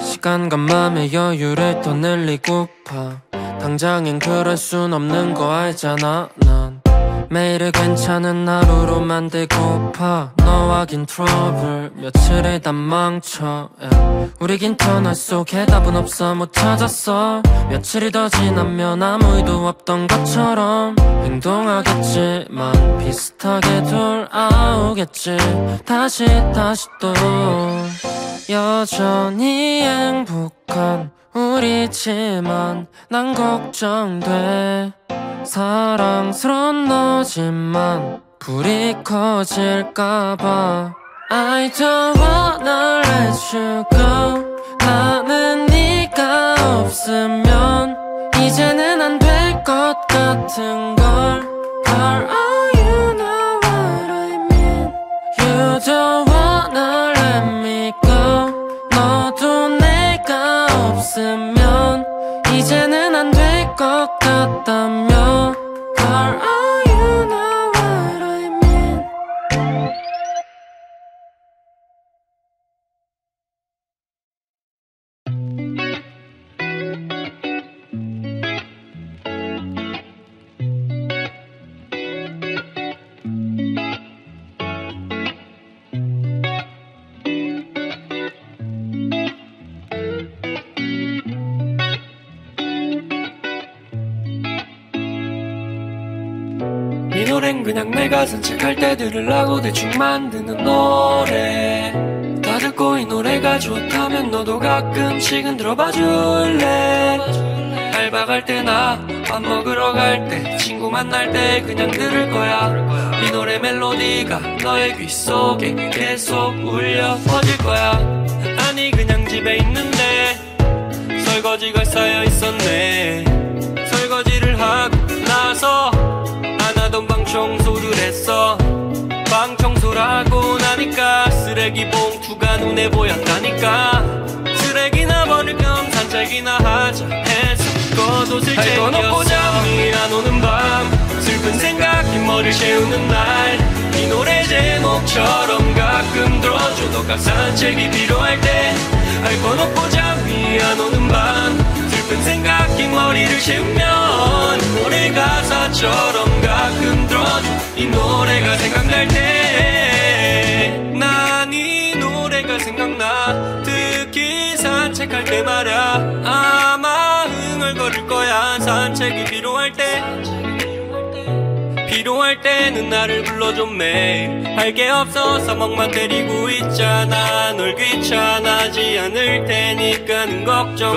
시간과 맘의 여유를 더 늘리고파. 당장엔 그럴 순 없는 거 알잖아. 난 매일을 괜찮은 하루로 만들고파. 너와 긴 트러블 며칠을 다 망쳐. Yeah. 우리 긴 터널 속에 답은 없어 못 찾았어. 며칠이 더 지나면 아무 일도 없던 것처럼 행동하겠지만 비슷하게 돌아오겠지. 다시 또 여전히 행복한 우리지만 난 걱정돼. 사랑스러운 너지만 불이 커질까봐. I don't wanna let you go. 나는 네가 없으면 이제는 안 될 것 같은 걸. Girl, oh, you know what I mean. You don't wanna let me go. 너도 내가 없으면 이제는 안 될 것 같다며. Girl, oh, you know what I mean. 이 노랜 그냥 내가 산책할 때 들으려고 대충 만드는 노래. 다 듣고 이 노래가 좋다면 너도 가끔씩은 들어봐줄래. 알바 갈 때나 밥 먹으러 갈 때 친구 만날 때 그냥 들을 거야. 이 노래 멜로디가 너의 귀 속에 계속 울려 퍼질 거야. 아니 그냥 집에 있는데 설거지가 쌓여 있었네. 설거지를 하고 나서 방 청소를 했어. 방 청소라고 나니까 쓰레기 봉투가 눈에 보였다니까. 쓰레기나 버릴 겸 산책이나 하자 해서 겉옷을 챙겼어. 벗고 잠이 안 오는 밤 슬픈 생각이 머리를 채우는 날. 이 노래 제목처럼 가끔 들어줘. 너가 산책이 필요할 때 알고 놓고 잠이 안 오는 밤 슬픈 생각이 머리를 채우면 이 노래 가사처럼 가끔 들어줘. 이 노래가 생각날 때 난 이 노래가 생각나. 특히 산책할 때 말야. 아마 흥얼거릴 거야. 산책이 필요할 때 필요할 때는 나를 불러줘 매일. 할 게 없어서 멍만 때리고 있잖아. 널 귀찮아하지 않을 테니까는 걱정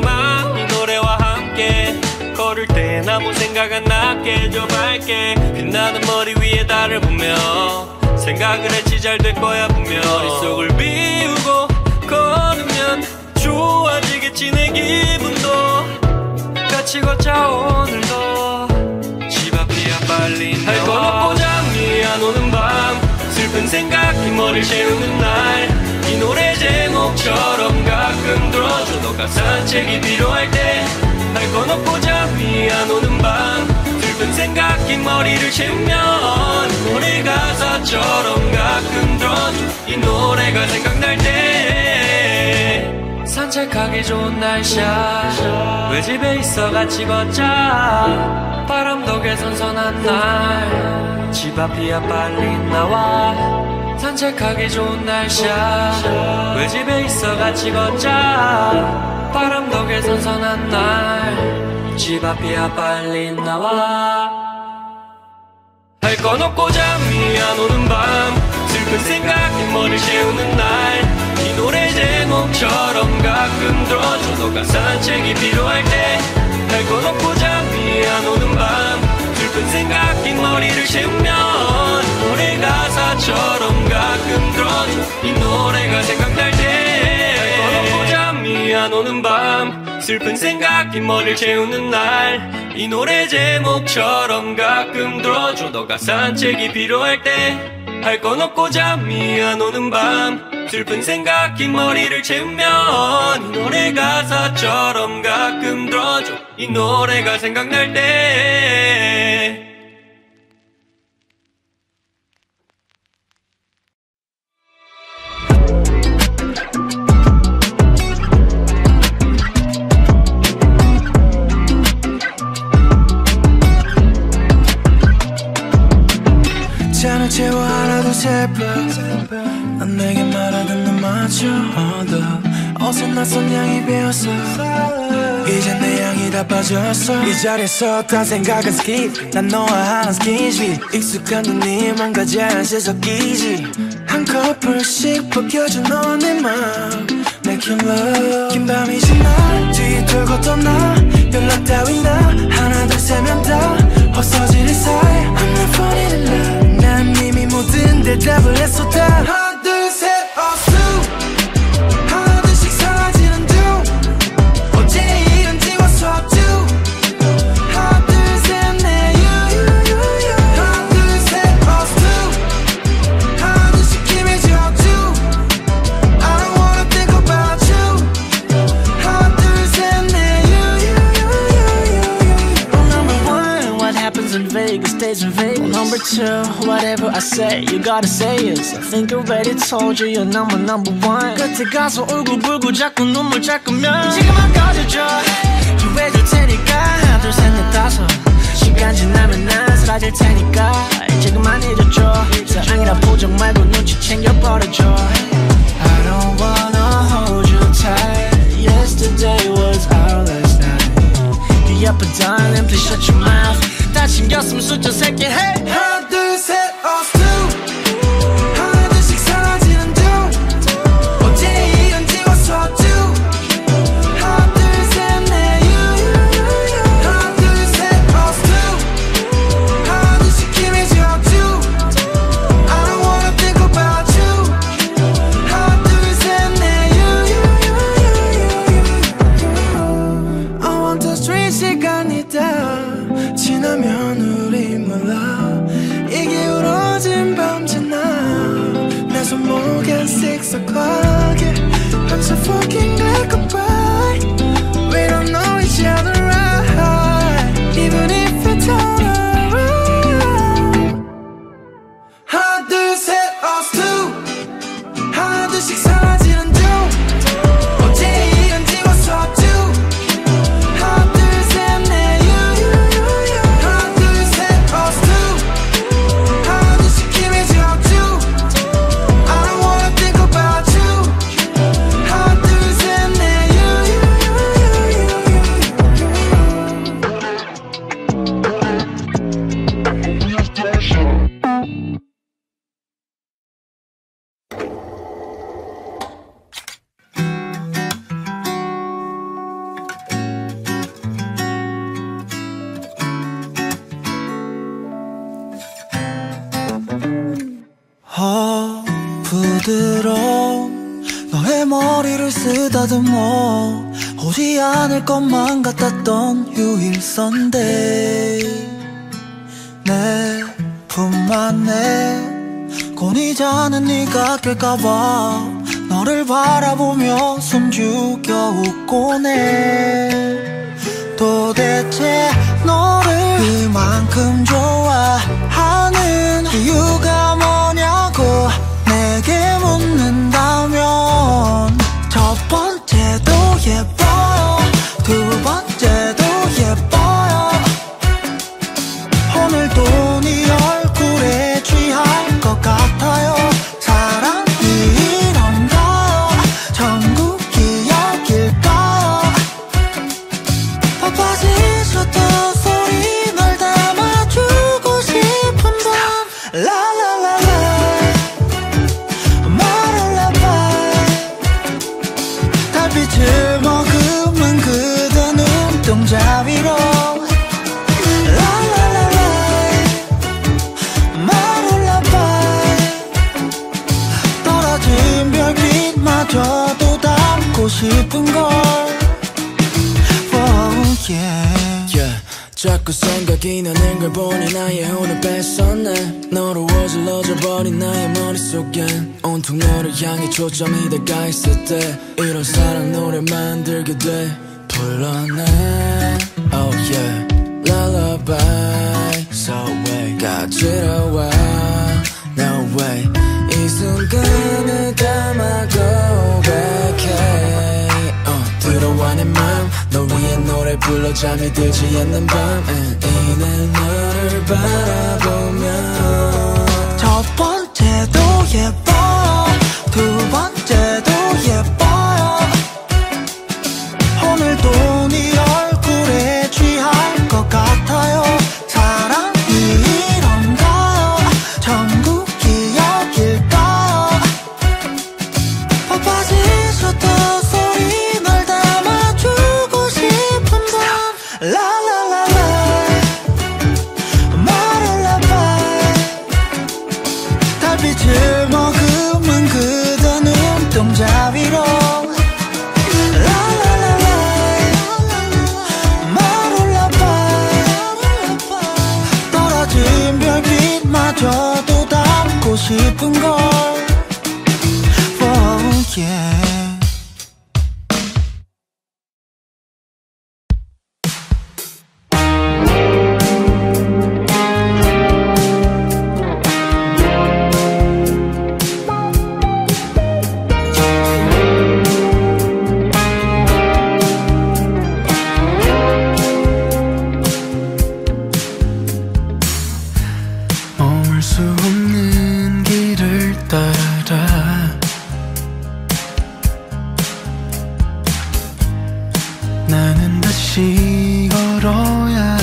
마. 이 노래와 함께 걸을 땐 아무 생각 안 나게 좀 할게. 빛나는 머리 위에 달을 보며 생각을 했지. 잘 될 거야 분명. 머릿속을 비우고 걸으면 좋아지겠지. 내 기분도 같이 걷자 오늘도. 할 건 없고 잠이 안 오는 밤 슬픈 생각이 머리를 채우는 날. 이 노래 제목처럼 가끔 들어줘. 너가 산책이 필요할 때 할 건 없고 잠이 안 오는 밤 슬픈 생각이 머리를 채우면 이 노래 가사처럼 가끔 들어줘. 이 노래가 생각날 때 산책하기 좋은 날씨야. 왜 집에 있어 같이 걷자. 바람 덕에 선선한 날. 집 앞이야 빨리 나와. 산책하기 좋은 날씨야. 왜 집에 있어 같이 걷자. 바람 덕에 선선한 날. 집 앞이야 빨리 나와. 할 건 없고 잠이 안 오는 밤 슬픈 생각이 머리를 채우는 날. 이 노래 제목처럼 가끔 들어줘. 너가 산책이 필요할 때 날 걸어놓고 잠이 안 오는 밤 슬픈 생각 긴 머리를 채우면 노래 가사처럼 가끔 들어준 이 노래가 생각날 때 날 걸어놓고 잠이 안 오는 밤 슬픈 생각 긴 머리를 채우는 날 이 노래 제목처럼 가끔 들어줘 너가 산책이 필요할 때 할 건 없고 잠이 안 오는 밤 슬픈 생각 긴 머리를 채우면 이 노래 가사처럼 가끔 들어줘 이 노래가 생각날 때 잔을 채워 하나도 세번 난 내게 말하던 눈 맞춰 어서 낯선 향이 배웠어 이제 내 향이 다 빠졌어 이 자리에서 딴 생각은 skip 난 너와 하는 스킨십 익숙한 눈이 뭔가 자연스레 섞이지 한 커플씩 벗겨준 너와 내 맘 내킨 love 긴 밤이 지나 뒤에 돌고 떠나 연락 따윈 나 하나 둘 세면 다 없어지는 사이 I'm not falling in love 난 이미 모든 대답을 했어 다 하나 둘 셋 어수 하나 둘씩 사라지는 둥 어제 일은 지워서 up to 하나 둘 셋 내 유유유유 하나 둘 셋 어수 하나 둘씩 힘이지 up to I don't wanna think about you 하나 둘 셋 내 유유유유유 Rule number one What happens in Vegas stays in Vegas Number two, whatever I say, you gotta say yes. I think I already told you you're number one. 끝에 가서 울고불고 자꾸 눈물 닦으면 지금은 꺼져줘. 기회줄 테니까 하나 둘 셋 넷 다섯 시간 지나면 난 사라질 테니까 이제 그만 잊어줘. 사랑이라 포장 말고 눈치 챙겨 버려줘. I don't wanna hold you tight. Yesterday was our last night. Be up and darling, please shut your mouth. 다 신경쓰면 숫자 세게 해 하나 둘 셋 어스 하나 둘씩 사라지는 둥 어제 일은 지웠어 up to 하나 둘 셋 내 유유유유 하나 둘 셋 어스 하나 둘씩 힘이 지워 up to I don't wanna think about you 하나 둘 셋 내 유유유유 I want to street 시간이 다 지나면 우리 몰라 이 기울어진 밤 지나 내 손목엔 6 o'clock yeah. I'm so fucking glad goodbye We don't know each other right Even if it's all around 하나 둘 셋 us two 하나 둘씩 사라지는 중 어제 일은 지웠어 up to 하나 둘 셋 내 쓰다듬어 오지 않을 것만 같았던 휴일선데 내 품 안에 꺼내자는 네가 깰까봐 너를 바라보며 숨죽여 웃곤 해 도대체 너를 이만큼 좋아하는 이유가 뭐냐고 내게 묻는다면 첫 번째도 예뻐요 두 번째도 예뻐요 오늘도 네 얼굴에 취할 것 같아요 사랑이 이런가요 전국 이야기일까요 바빠질 수도 소리 널 담아주고 싶은 밤 라라라라 을 먹으면 상자 위로 라라라라 말 올라봐. 떨어진 별빛마저도 담고 싶은 걸. Oh, yeah. Yeah. 자꾸 생각이 나는 걸 보니 나의 혼을 뺏었네. 너로 어질러져버린 나의 머릿속엔 온통 너를 향해 초점이 닿아 있을 때 이런 사랑 노래 만들게 돼. 불러내 Oh yeah Lullaby So way 가지러와 No way 이 순간을 담아 고백해 들어와 내 맘 너 위에 노래 불러 잠이 들지 않는 밤 이내 너를 바라보면 첫 번째도 예뻐요 두 번째도 예뻐요 오늘도 네 얼굴에 취할 것 같아요 사랑이 이런가요 천국이 여길까요 바빠질 수도 빛을 머금은 그대 눈동자 위로 라라라라 말 올라봐. 떨어진 별빛마저도 담고 싶은 걸. Oh, yeah.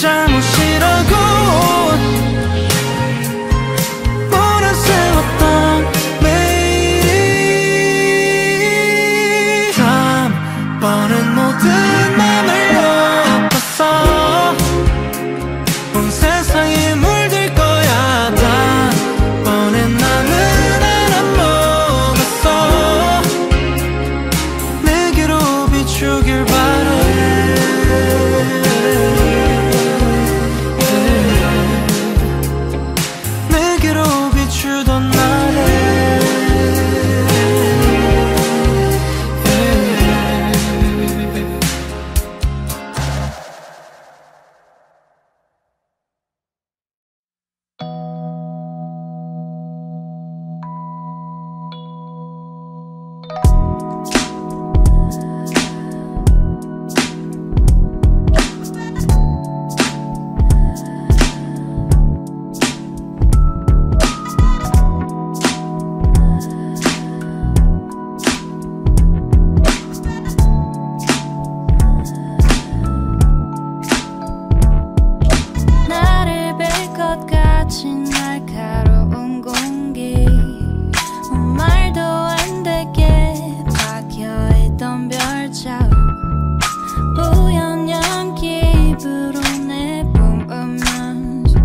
잘못이라고 보라색 갇힌 날카로운 공기 말도 안 되게 막혀있던 별자우 뿌연 연기 입으로 내뿜으면서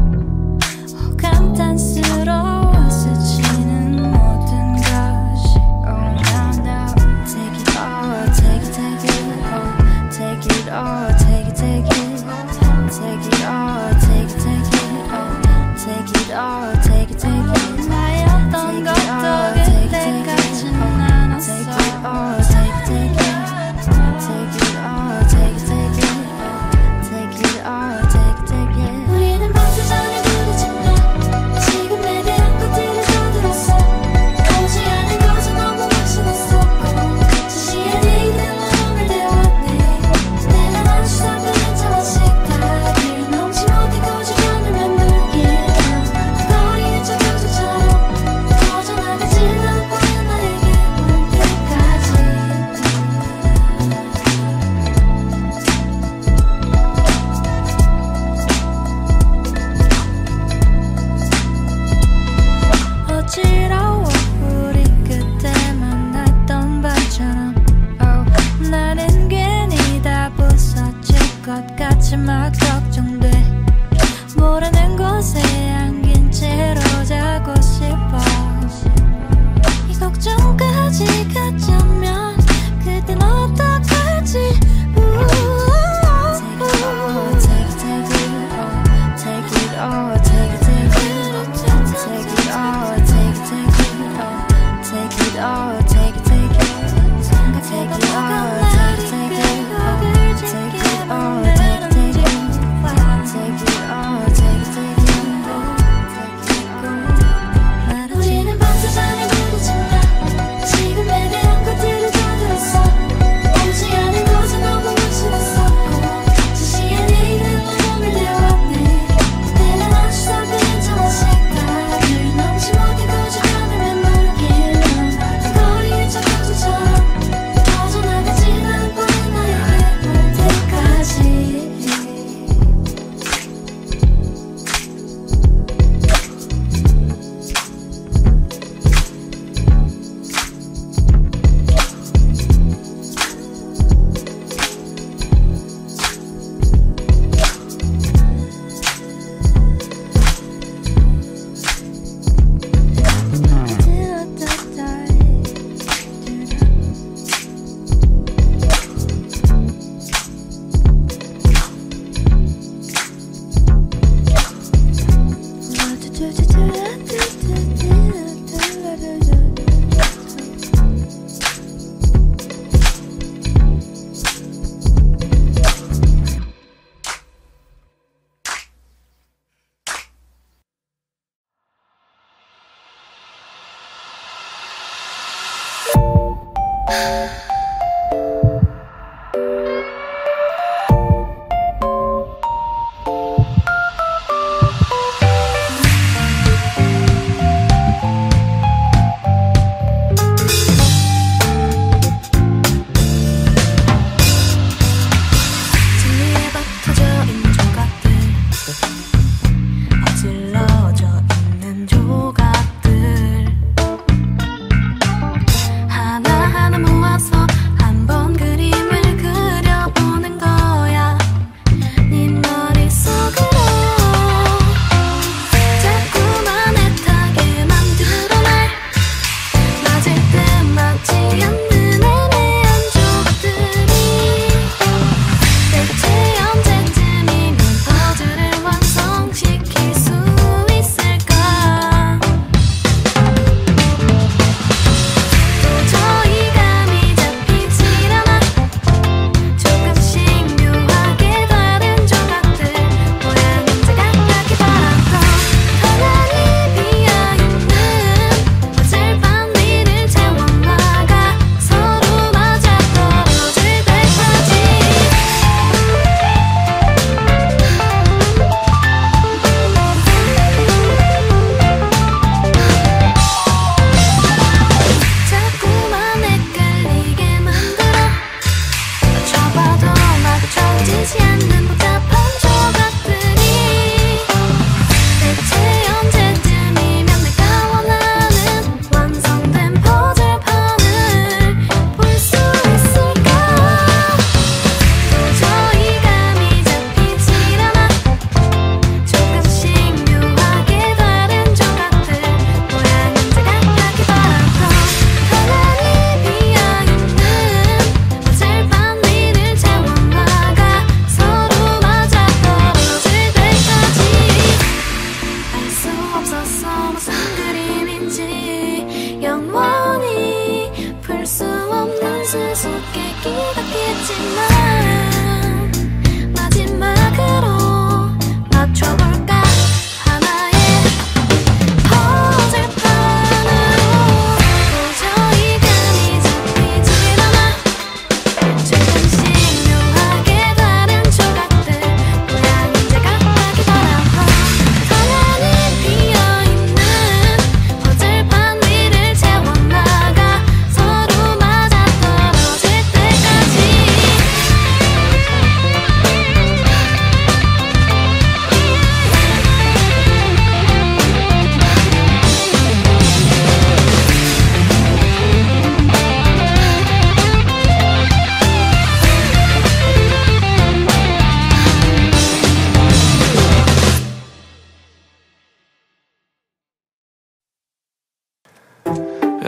감탄스러워 스치는 모든 것이 Oh no no Take it all, take it, take it all Take it all, take it, take it all Take it all, take it, take it all Take it all, take it, take it. 나였던 것도 그때까진 않았어. Take it all, take it, take it. Take it all, take it, take it. Take it all, take it, take it. 우리는 박수장에 부딪힌다. 지금 내 대한 것들을 서둘렀어. 오지 않은 것은 너무 확신했어. 지시에 네가 마음을 데웠네. 내가 난 수상한 차와 식탁을 넘지 못해 거짓말을 만들게.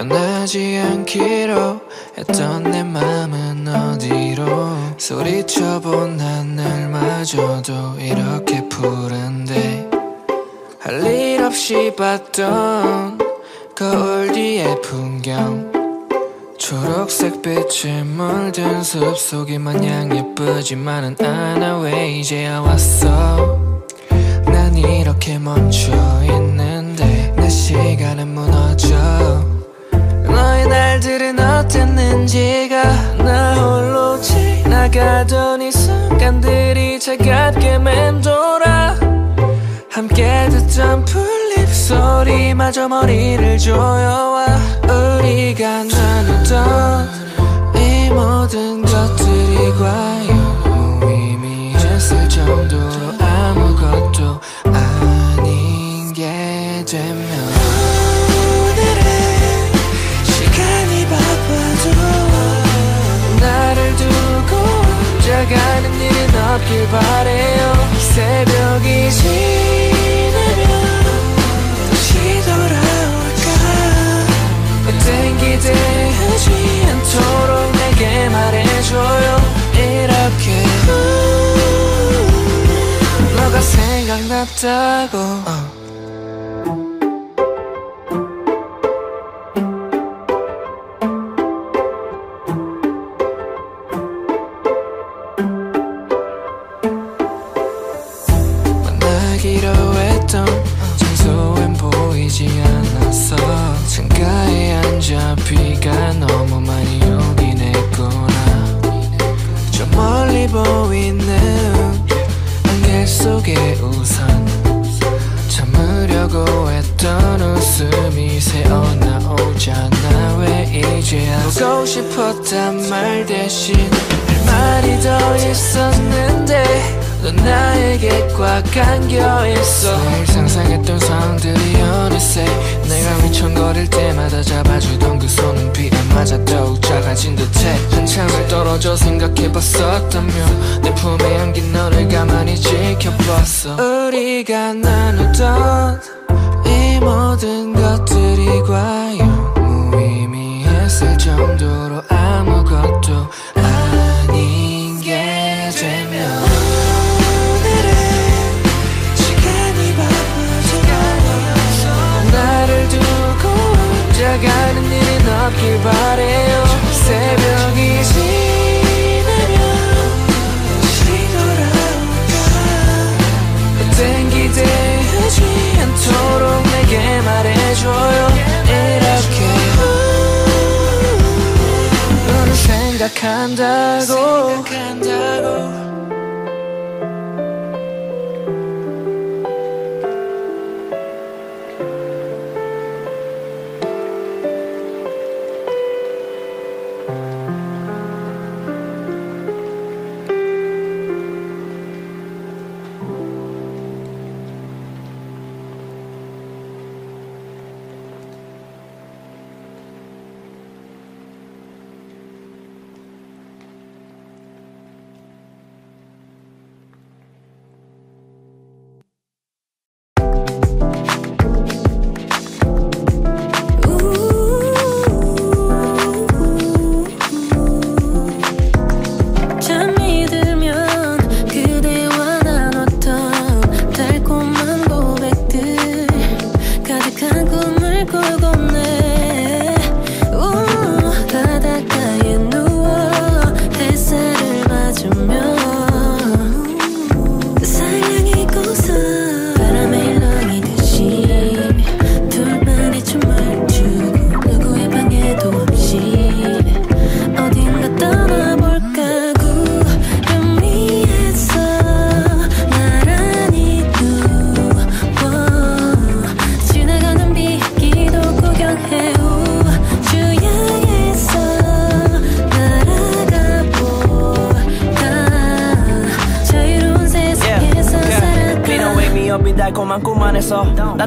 변하지 않기로 했던 내 맘은 어디로 소리쳐본 하늘마저도 이렇게 푸른데 할 일 없이 봤던 거울 뒤의 풍경 초록색 빛에 물든 숲속이 마냥 예쁘지만은 않아 왜 이제야 왔어 난 이렇게 멈춰있는데 내 시간은 무너져 너의 날들은 어땠는지가 나 홀로 지나가던 이 순간들이 차갑게 맴돌아 함께 듣던 풀잎 소리마저 머리를 조여와 우리가 나누던 이 모든 것들이 과연 무의미했을 정도로 아무것도 아닌 게 되면 오늘의 시간이 바빠도 나를 두고 혼자 가는 일은 없길 바래요 새벽이 지나면 다시 돌아올까 그땐 기대하지 않도록 내게 말해줘요 이렇게 너가 생각났다고 만나기로 했던 장소엔 보이지 않았어 창가에 앉아 비가 너무 많이 오긴 했구나 저 멀리 보이는 안개 속에 우선 참으려고 했던 웃음이 새어나오잖아 왜 이제야 보고 싶었단 말 대신 할 말이 더 있었는데 넌 나에게 꽉 안겨있어 늘 상상했던 상황들이 어느새 내가 휘청거릴 때마다 잡아주던 그 손은 비에 맞아 더욱 작아진 듯해 한참을 떨어져 생각해봤었다며 내 품에 안긴 너를 가만히 지켜봤어 우리가 나누던 이 모든 것들이 과연 무의미했을 정도로 아무것도 아닌 게 되면 가는 일은 없길 바래요 새벽이 지나면 다시 돌아올까 그땐 기대하지 않도록 내게 말해줘요 이렇게 너를 생각한다고 난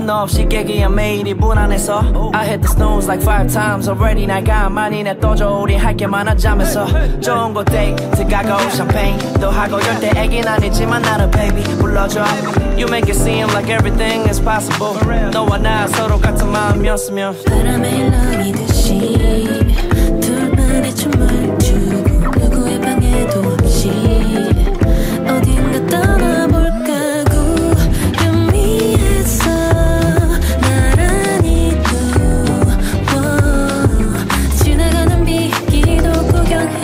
너 없이 깨기엔 매일이 불안해서 I hit the snooze like 5 times already 날 가만히 냅둬줘 우리 할 게 많아 잠에서 좋은 곳 데이트 가고 샴페인도 하고 열대 애긴 아니지만 나를 baby 불러줘 You make it seem like everything is possible. 너와 나 서로 같은 마음이었으면 바람에 렁이듯이 둘만의 춤을 추고 누구의 방해도 없이 어딘가 떠나볼까 구경미했어 나란히 또 지나가는 비기도 구경해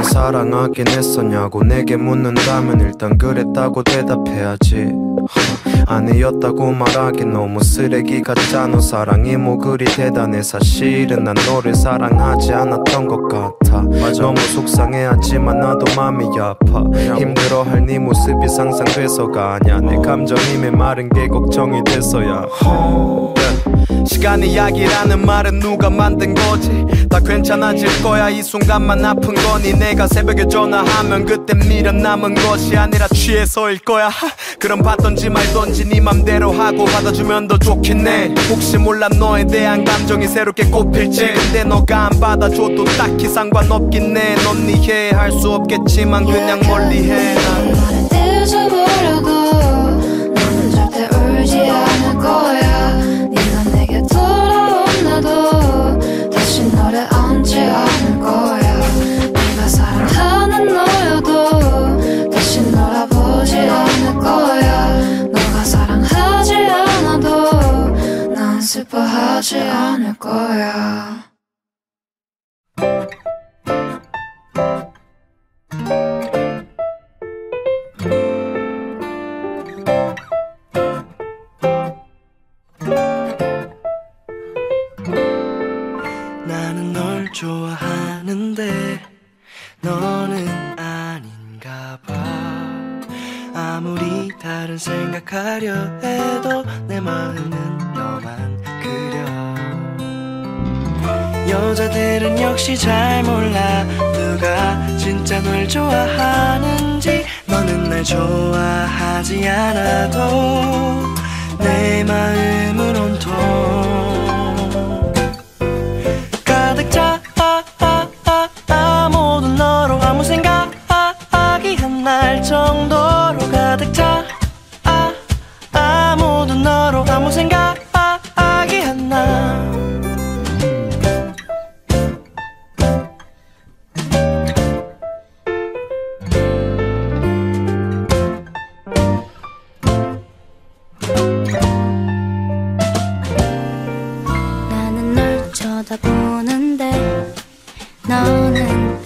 사랑하긴 했었냐고 내게 묻는다면 일단 그랬다고 대답해야지. 아니었다고 말하긴 너무 쓰레기 같잖아. 사랑이 뭐 그리 대단해. 사실은 난 너를 사랑하지 않았던 것 같아. 맞아. 너무 속상해하지만 나도 마음이 아파. 힘들어할 네 모습이 상상돼서가 아냐. 내 감정이 메마른 게 걱정이 됐어야. 시간 이야기라는 말은 누가 만든 거지. 다 괜찮아질 거야 이 순간만 아픈 거니. 내가 새벽에 전화하면 그땐 미련 남은 것이 아니라 취해서일 거야. 그럼 받던지 말던지 네 맘대로 하고 받아주면 더 좋긴 해. 혹시 몰라 너에 대한 감정이 새롭게 꼽힐지. 근데 너가 안 받아줘도 딱히 상관없긴 해. 넌 이해할 수 없겠지만 그냥 멀리해. 난 너를 떼어줘보려고. 너는 절대 울지 않을 거야. 슬퍼하지 않을 거야. 나는 널 좋아하는데 너는 아닌가 봐. 아무리 다른 생각하려 해도 내 마음은 너만 그려. 여자들은 역시 잘 몰라 누가 진짜 널 좋아하는지. 너는 날 좋아하지 않아도 내 마음은 온통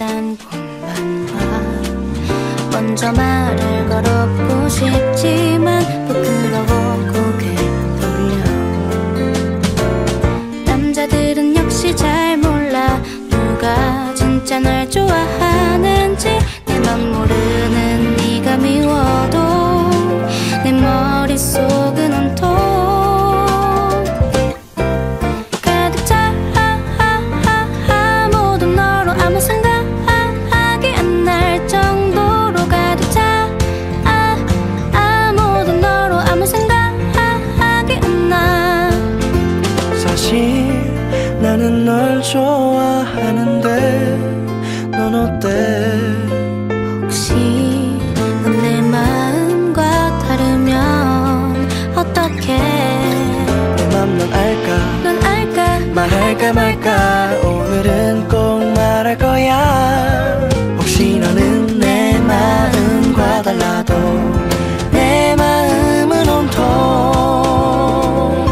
단 꽃만 봐. 먼저 말을 걸어보고 싶지만 부끄러워 고개 돌려. 남자들은 역시 잘 몰라 누가 진짜 날 좋아하는지. 내 맘 모르는 네가 미워도 내 머릿속은 온통 널 좋아하는데 넌 어때? 혹시 넌 내 마음과 다르면 어떡해? 내 맘 넌 알까? 넌 알까? 말할까 말까? 오늘은 꼭 말할 거야. 혹시 너는 내 마음과 달라도 내 마음은 온통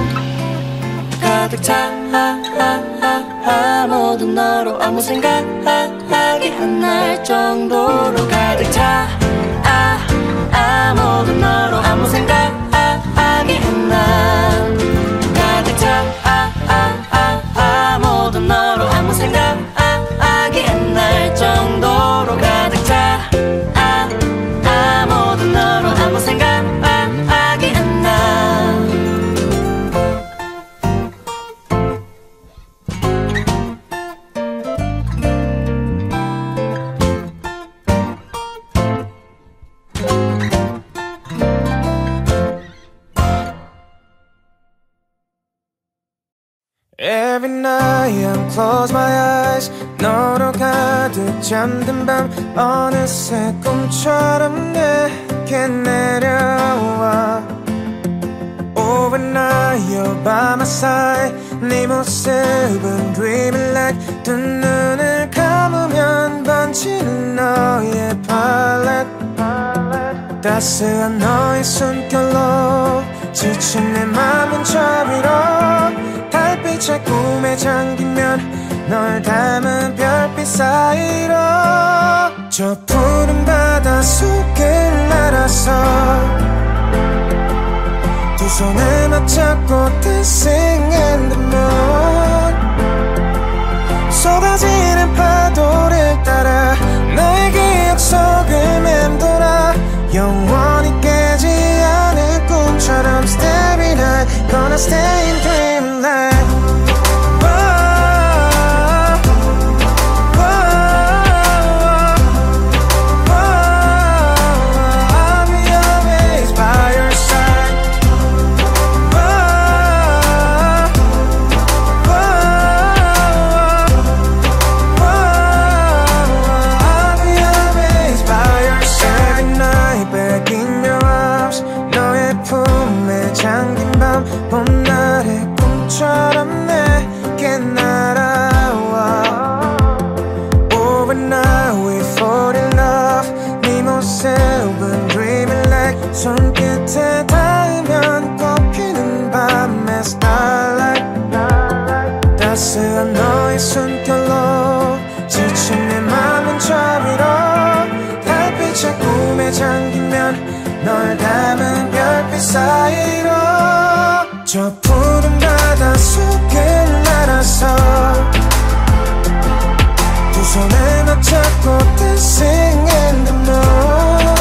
가득 차. 모든 너로 아무 생각하기 안날 정도로 가득 차. 모든 너로 아무 생각하기 안날 가득 차. 모든 너로 아무 생각하기 안날 정도로 가득 차. 모든 너로 아무 생각하기 안날. Every night I close my eyes. 너로 가득 잠든 밤 어느새 꿈처럼 내게 내려와. Overnight you're by my side. 네 모습은 dreaming light. 두 눈을 감으면 번지는 너의 팔레트. 따스한 너의 숨결로 지친 내 맘은 저리로. 빛의 꿈에 잠기면 널 닮은 별빛 사이로 저 푸른 바다 속을 날아서 두 손을 맞잡고 Dancing in the moon. 쏟아지는 파도를 따라 나의 기억 속을 맴돌아. 영원히 깨지 않을 꿈처럼 Starry night, gonna stay in dream night. 널 닮은 별빛 사이로 저 푸른 바다 속을 날아서 두 손을 맞잡고 Dancing in the moon.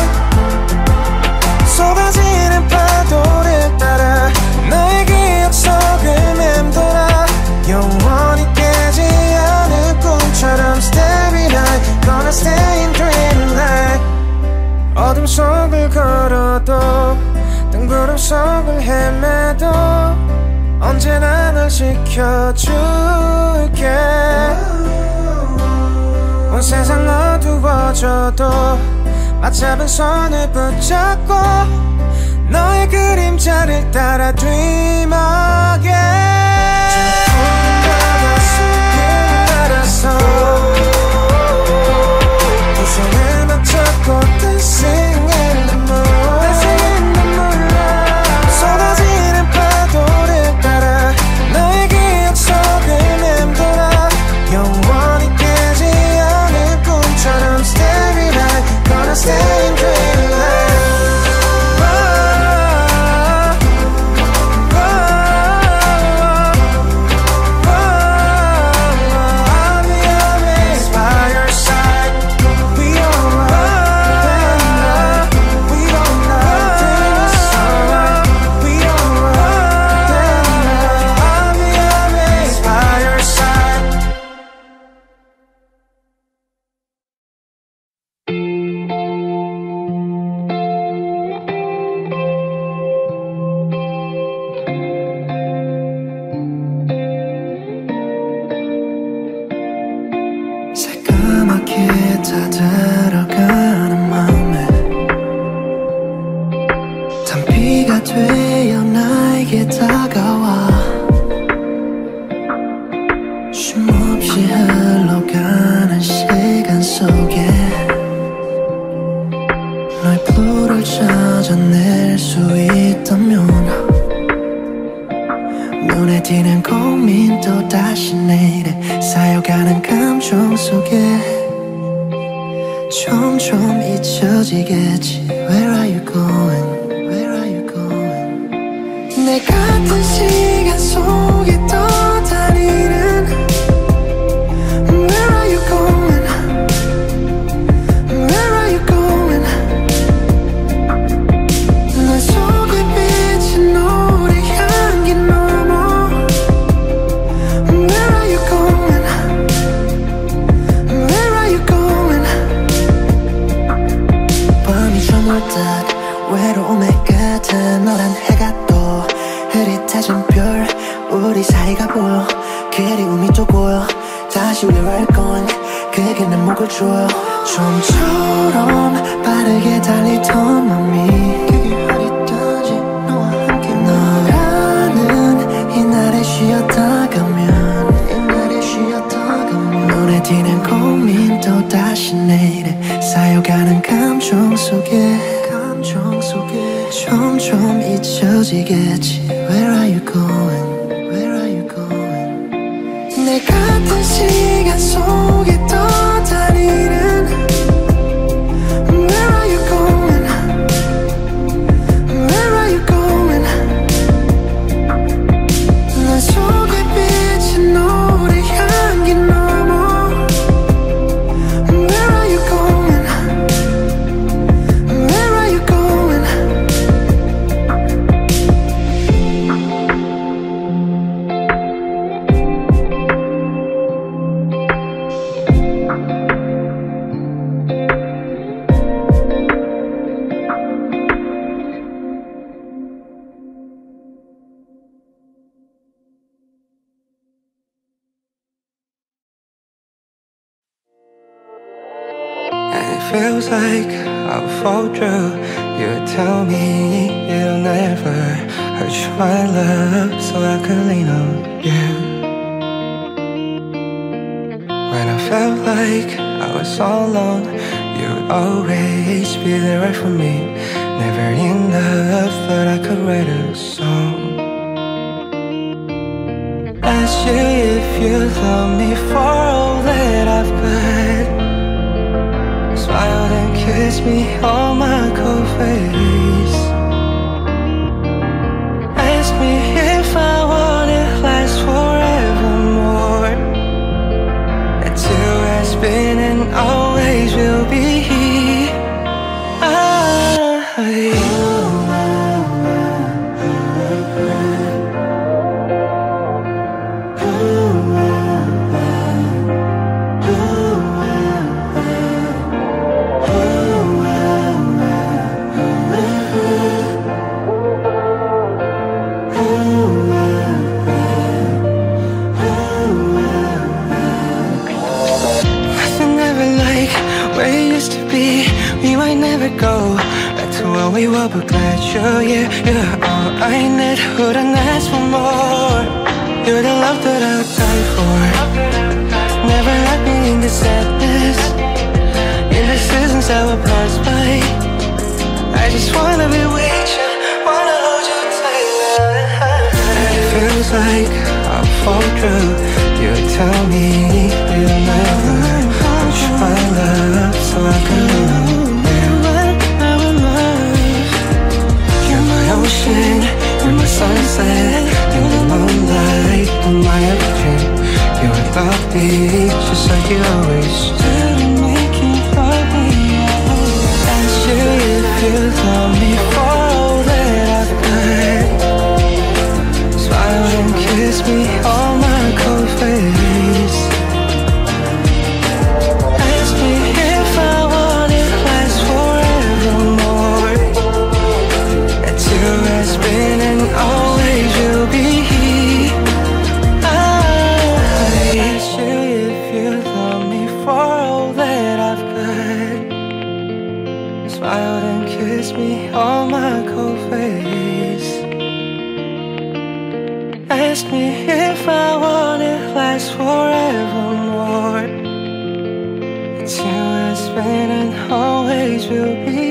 쏟아지는 파도를 따라 나의 기억 속을 맴돌아. 영원히 깨지 않을 꿈처럼 Starry night, gonna stay in dream night. 어둠 속을 걸어도 뜬구름 속을 헤매도 언제나 널 지켜줄게. 온 세상 어두워져도 맞잡은 손을 붙잡고 너의 그림자를 따라 Dream again. 저 푸른 바다 속을 날아서 두 손을 막 잡고 Dancing in the moon. 쏟아지는 파도를 따라 너의 기억 속을 맴돌아. 영원히 깨지 않을 꿈 점점 잊혀지겠지. Where are you going? Where are you going? 내 같은 시간 속에 떠다니는 Where are you going? Where are you going? 내 속에 비친 노래 향기 넘어 Where are you going? Where are you going? 밤이 저물듯 외로움에 갇힌 너란 해가 떠 흐릿해진 별 우리 사이가 보여 그리움이 또 보여 다시 Where are you going? 그게 내 목을 조여 좀처럼 빠르게 달리던 맘이 길이 어디든지 너와 함께 너라는 이날에 쉬었다가면 눈에 띄는 고민 또 다시 내일에 쌓여가는 감정 속에 점점 잊혀지겠지. Where are you going? Where are you going? 내 같은 시간 속에 떠다니는 Where are you going? Where are you going? 내 속에 비친 노래 향기 넘어 Where are you going? Where are you going? Feels like I'll fold you. You tell me you'll never hurt my love, so I could lean on you. When I felt like I was all alone, you'd always be there right for me. Never enough that I could write a song. Ask you if you love me for all that I've got. Smile and kiss me on my cold face. Ask me if I want it last forevermore. That you has been and always will be. We were but glad you're here. You're all I need. Wouldn't ask for more. You're the love that I'll die for. Never left me in the sadness. In the seasons I will pass by. I just wanna be with you. Wanna hold you tight. It feels like I'll fall through. You tell me you'll never reach my love, so I can love. You're my sunset, you're the moonlight, you're my everything. You would love me just like you always do. Make you love me. Ask you if you love me for all that I've got. Smile and kiss me on my cold face. Ask me if I want it last forevermore. That you has been and always will be. I ask you if you love me for all that I've got. Smile and kiss me on my cold face. Ask me if I want it last forevermore. It's you has been and always will be.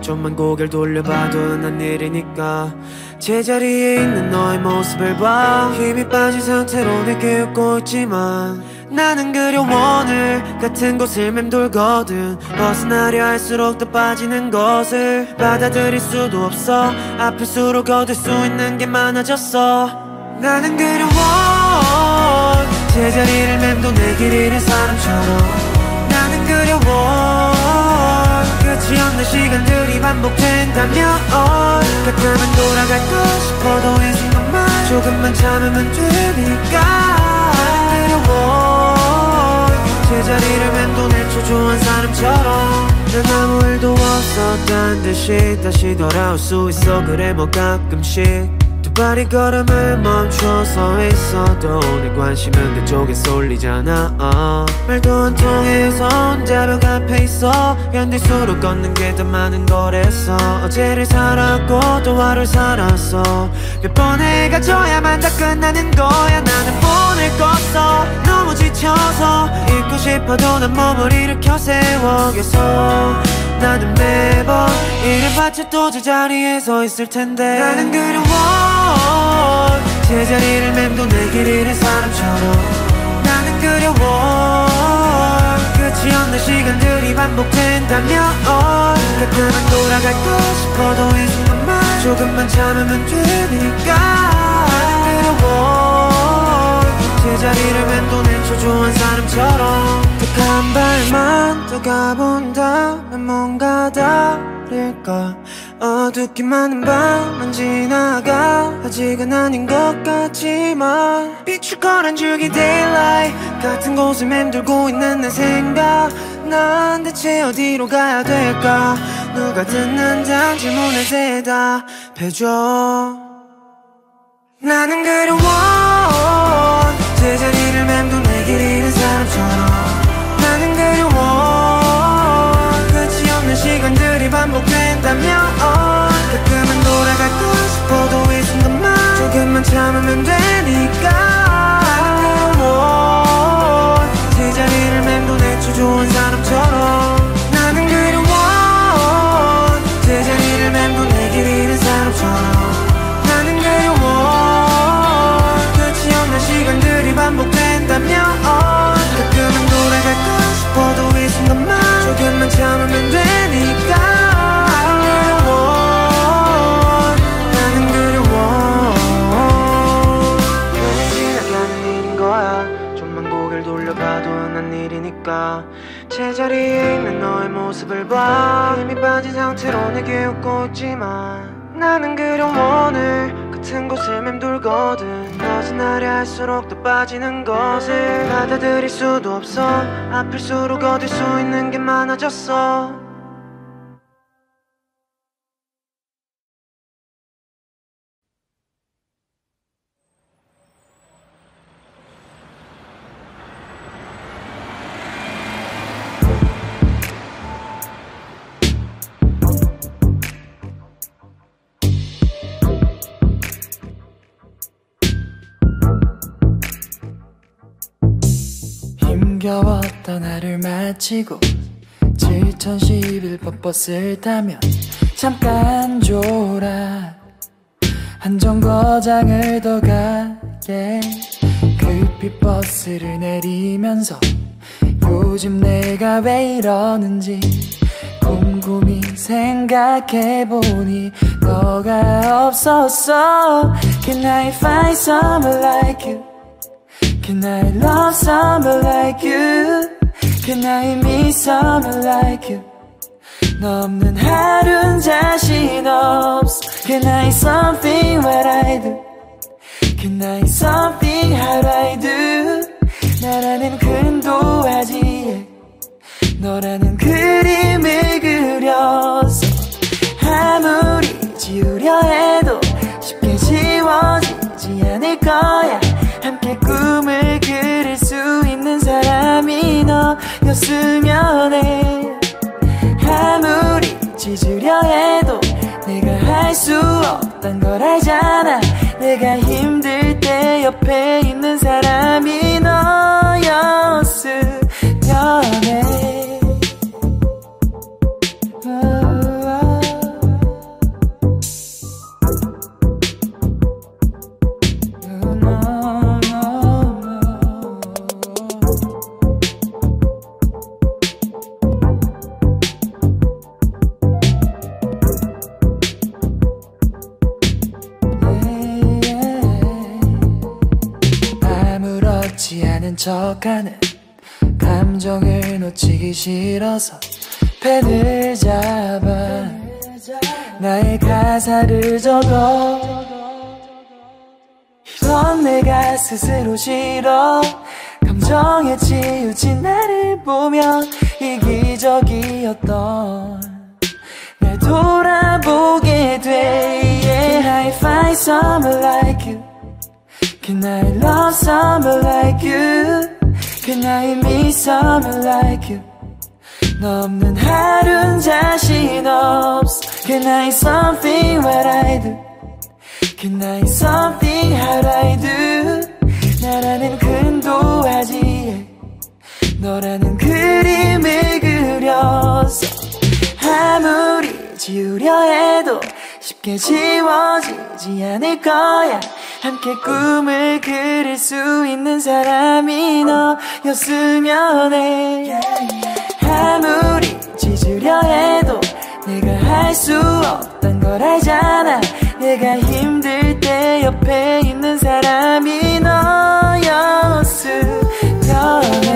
좀만 고개를 돌려봐도 난 일이니까 제자리에 있는 너의 모습을 봐. 힘이 빠진 상태로 내게 웃고 있지만 나는 그려워 오늘 같은 곳을 맴돌거든. 벗어나려 할수록 더 빠지는 것을 받아들일 수도 없어. 아플수록 얻을 수 있는 게 많아졌어. 나는 그려워 제자리를 맴도는 길 잃은 사람처럼. 나는 그려워 끝이 없는 시간들이 반복된다면 가끔은 돌아갈까 싶어도 이 순간만 조금만 참으면 되니까. 내려와 제자리를 맴도는 초조한 사람처럼. 난 아무 일도 없었단 듯이 다시 돌아올 수 있어. 그래 뭐 가끔씩 발걸음을 멈춰 서 있어도 내 관심은 내 쪽에 쏠리잖아. 말도 안 통해서 혼자 벽 앞에 있어. 견딜수록 걷는 게 더 많은 거랬어. 어제를 살았고 또 하루를 살았어. 몇 번을 가져야만 다 끝나는 거야. 나는 폰을 껐어. 너무 지쳐서 읽고 싶어도 난 몸을 일으켜 세워. 계속 나는 매번 이를 바쳐 또 제자리에 서 있을 텐데. 나는 그리워 제자리를 맴도는 길 잃은 사람처럼. 나는 그려워 끝이 없는 시간들이 반복된다면 가끔은 돌아갈고 싶어도 이 순간만 조금만 참으면 되니까. 그려워 제자리를 맴도는 초조한 사람처럼. 딱 한 발만 더 가본다면 뭔가 다를까. 어둡기만 한 밤만 지나가 아직은 아닌 것 같지만 비출 거란 줄기 daylight 같은 곳을 맴돌고 있는 내 생각. 난 대체 어디로 가야 될까. 누가 듣는단 질문에 대답해줘. 나는 그리워 제자리를 맴도는 길 잃은 사람처럼. 나는 그리워 끝이 없는 시간들이 반복된다면 가끔은 돌아갈고 싶어도 이 순간만 조금만 참으면 되니까. 그리워 제자리를 맴도는 초조한 사람처럼. 나는 그리워 제자리를 맴도는 길 잃은 사람처럼. 나는 그리워 끝이 없는 시간들이 반복된다면 가끔은 돌아갈고 싶어도 이 순간만 조금만 참으면 되니까. 제자리에 있는 너의 모습을 봐. 힘이 빠진 상태로 내게 웃고 있지만 나는 그런 오늘 같은 곳을 맴돌거든. 너진 나를 할수록 더 빠지는 것을 받아들일 수도 없어. 아플수록 얻을 수 있는 게 많아졌어. 힘겨웠던 하루를 마치고 칠천 11번 버스를 타면 잠깐 졸아 한 정거장을 더 가게. 급히 버스를 내리면서 요즘 내가 왜 이러는지 곰곰이 생각해보니 너가 없었어. Can I find someone like you? Can I love someone like you? Can I meet someone like you? 너 없는 하루는 자신 없어. Can I something what I do? Can I something how I do? 나라는 근도화지에 너라는 그림을 그려서 아무리 지우려 해도 쉽게 지워지지 않을 거야. 함께 꿈을 그릴 수 있는 사람이 너였으면 해. 아무리 찢으려 해도 내가 할 수 없단 걸 알잖아. 내가 힘들 때 옆에 있는 사람이 너였으면 해. 척하는 감정을 놓치기 싫어서 펜을 잡아 나의 가사를 적어. 이런 내가 스스로 싫어. 감정에 치우친 나를 보며 이기적이었던 날 돌아보게 돼. yeah. I find someone like you? Can I love someone like you? Can I meet someone like you? 너 없는 하루는 자신 없어. Can I something what I do? Can I something how I do? 나라는 근도하지에 너라는 그림을 그려서 아무리 지우려 해도 쉽게 지워지지 않을 거야. 함께 꿈을 그릴 수 있는 사람이 너였으면 해. 아무리 찢으려 해도 내가 할 수 없던 걸 알잖아. 내가 힘들 때 옆에 있는 사람이 너였으면 해.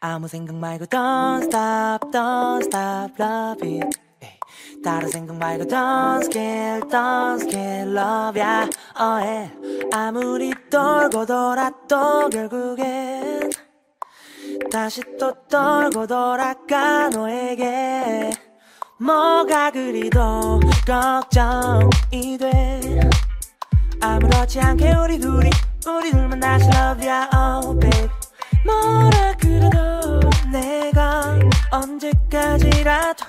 아무 생각 말고 don't stop love it. 다른 생각 말고 don't skill love ya. Oh yeah. 아무리 떨고 돌아도 결국엔 다시 또 떨고 돌아가 너에게. 뭐가 그리도 걱정이 돼. 아무렇지 않게 우리 둘만 다시 love ya. Oh babe. 뭐라 그래도 내가 언제까지라도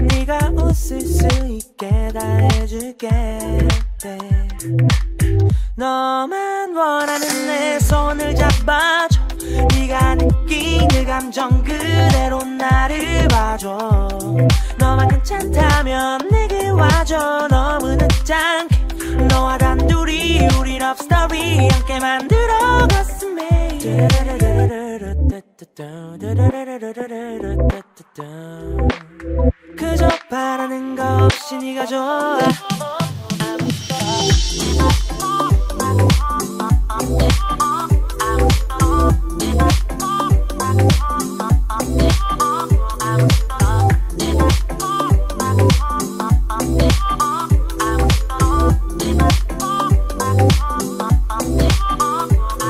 네가 웃을 수 있게 다 해줄게 babe. 너만 원하는 내 손을 잡아줘. 네가 느낀 그 감정 그대로 나를 봐줘. 너만 괜찮다면 내게 와줘. 너무 늦지 않게 너와 단둘이 우리 러브 스토리 함께 만들어갔음에. 그저 바라는 거 없이 네가 좋아.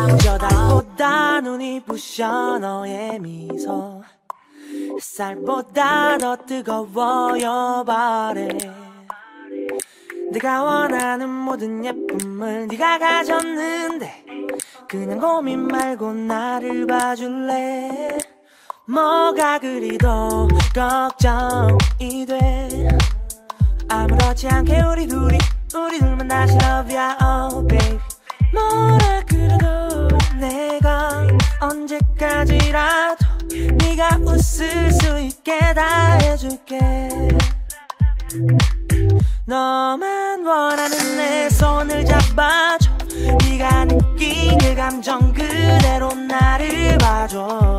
햇살보다 눈이 부셔 너의 미소. 햇살보다 더 뜨거워요 발에. 내가 원하는 모든 예쁨을 네가 가졌는데 그냥 고민 말고 나를 봐줄래. 뭐가 그리도 걱정이 돼. 아무렇지 않게 우리 둘만 다시 love ya. Oh babe. 뭐라 그래도 내가 언제까지라도 네가 웃을 수 있게 다 해줄게. 너만 원하는 내 손을 잡아줘. 네가 느낀 그 감정 그대로 나를 봐줘.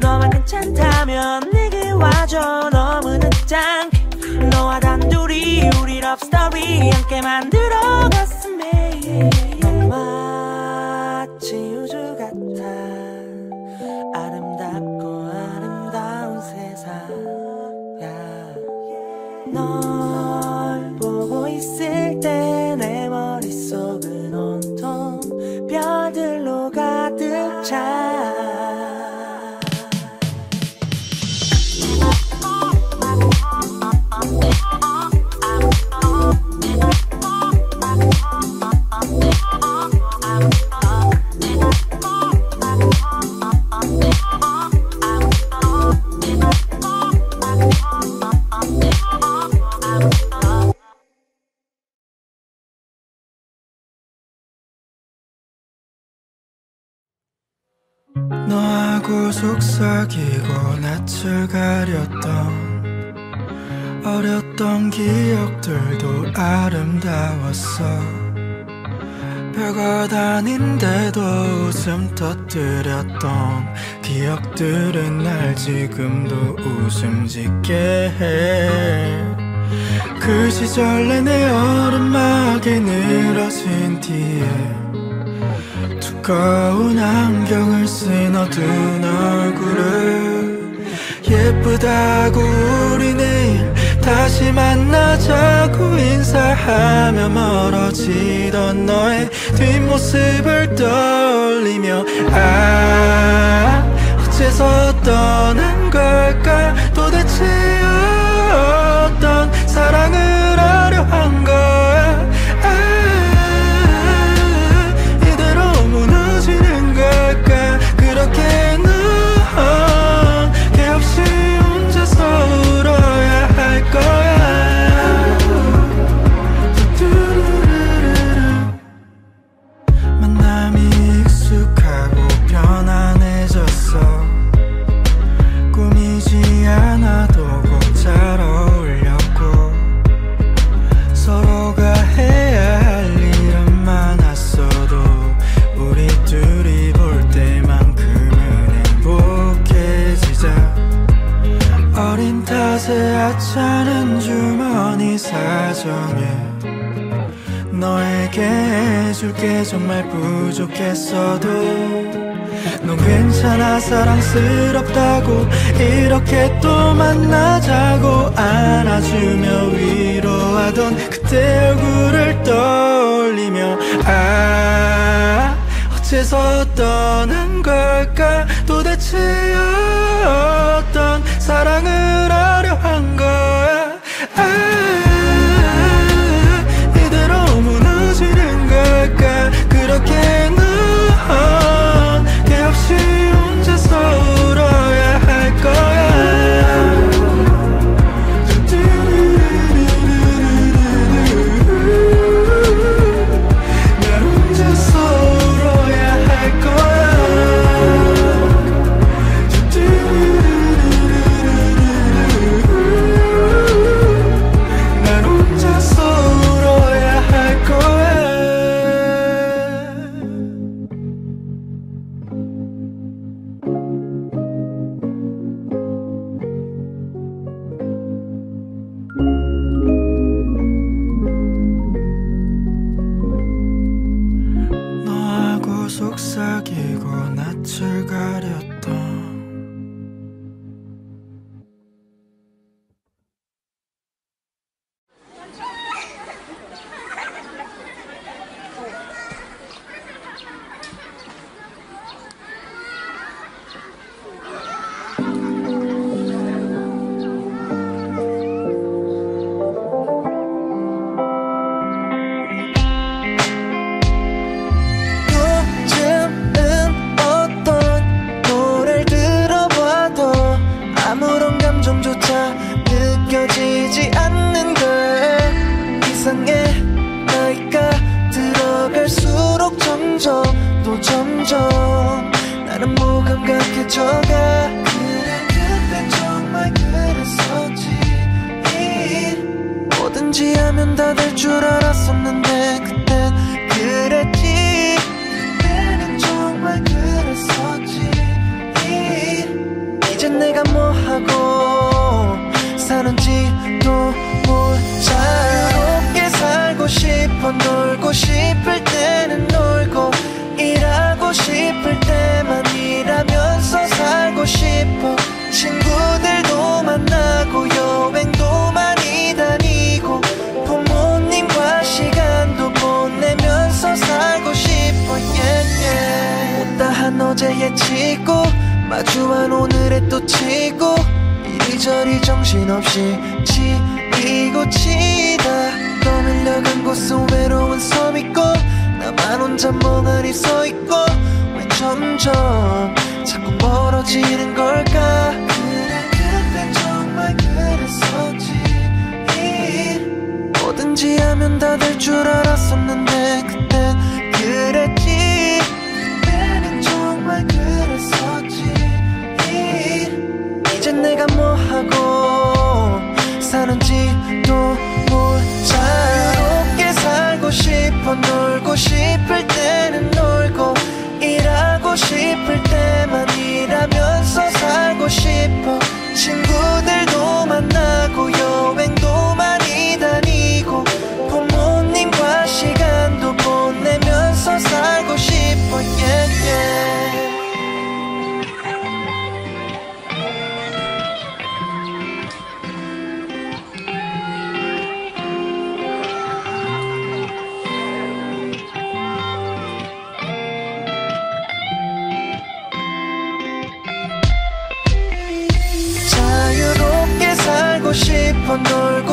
너만 괜찮다면 내게 와줘. 너무 늦지 않게 너와 단둘이 우리 러브 스토리 함께 만들어갔음에. 마치 우주 같아 아름답고 아름다운 세상야. 널 보고 있을 때 내 머릿속은 온통 별들로 가득 차. 너하고 속삭이고 낯을 가렸던 어렸던 기억들도 아름다웠어. 별거 다닌데도 웃음 터뜨렸던 기억들은 날 지금도 웃음 짓게 해. 그 시절 내내 얼음막이 늘어진 뒤에 두꺼운 안경을 쓴 어두운 얼굴을 예쁘다고 우리 내일 다시 만나자고 인사하며 멀어지던 너의 뒷모습을 떠올리며 아 어째서 떠난 걸까 도대체 어떤 사랑을 하려 한 거야 아 이대로 무너지는 걸까 그렇게 넌 걔 없이 혼자서 울어야 할 거야 만남이 익숙하고 편안해졌어 꾸미지 않아도 꼭 잘 어울렸고 서로가 해야 할 일은 많았어도 우리 둘이 볼 때만큼은 행복해지자 어린 탓에 하찮은 주머니 사정에 너에게 해줄 게 정말 부족했어도 넌 괜찮아 사랑스럽다고 이렇게 또 만나자고 안아주며 위로하던 그때 얼굴을 떠올리며 아 어째서 떠난 걸까 도대체 어떤 사랑을 하려 한 거야 아 이대로 무너지는 걸까 그렇게 넌 걔 없이 혼자서 울어야 할 거야 난 혼자서 울어야 할 거야 난 혼자서 울어야 할 거야 너하고 속삭이고 낯을 가렸던 사는지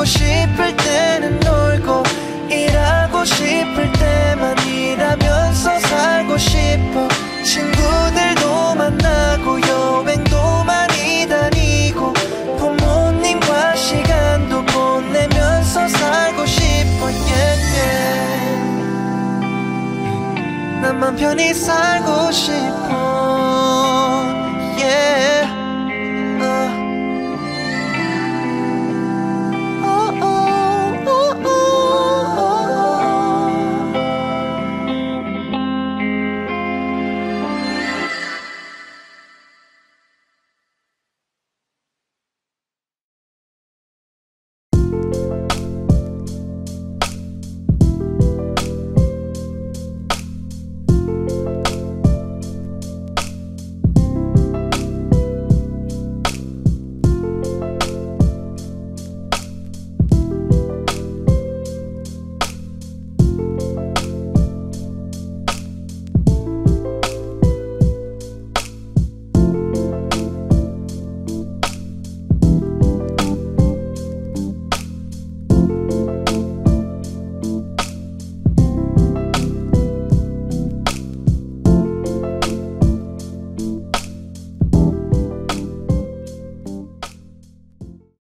놀고 싶을 때는 놀고 일하고 싶을 때만 일하면서 살고 싶어. 친구들도 만나고 여행도 많이 다니고 부모님과 시간도 보내면서 살고 싶어. 나만 편히 살고 싶어.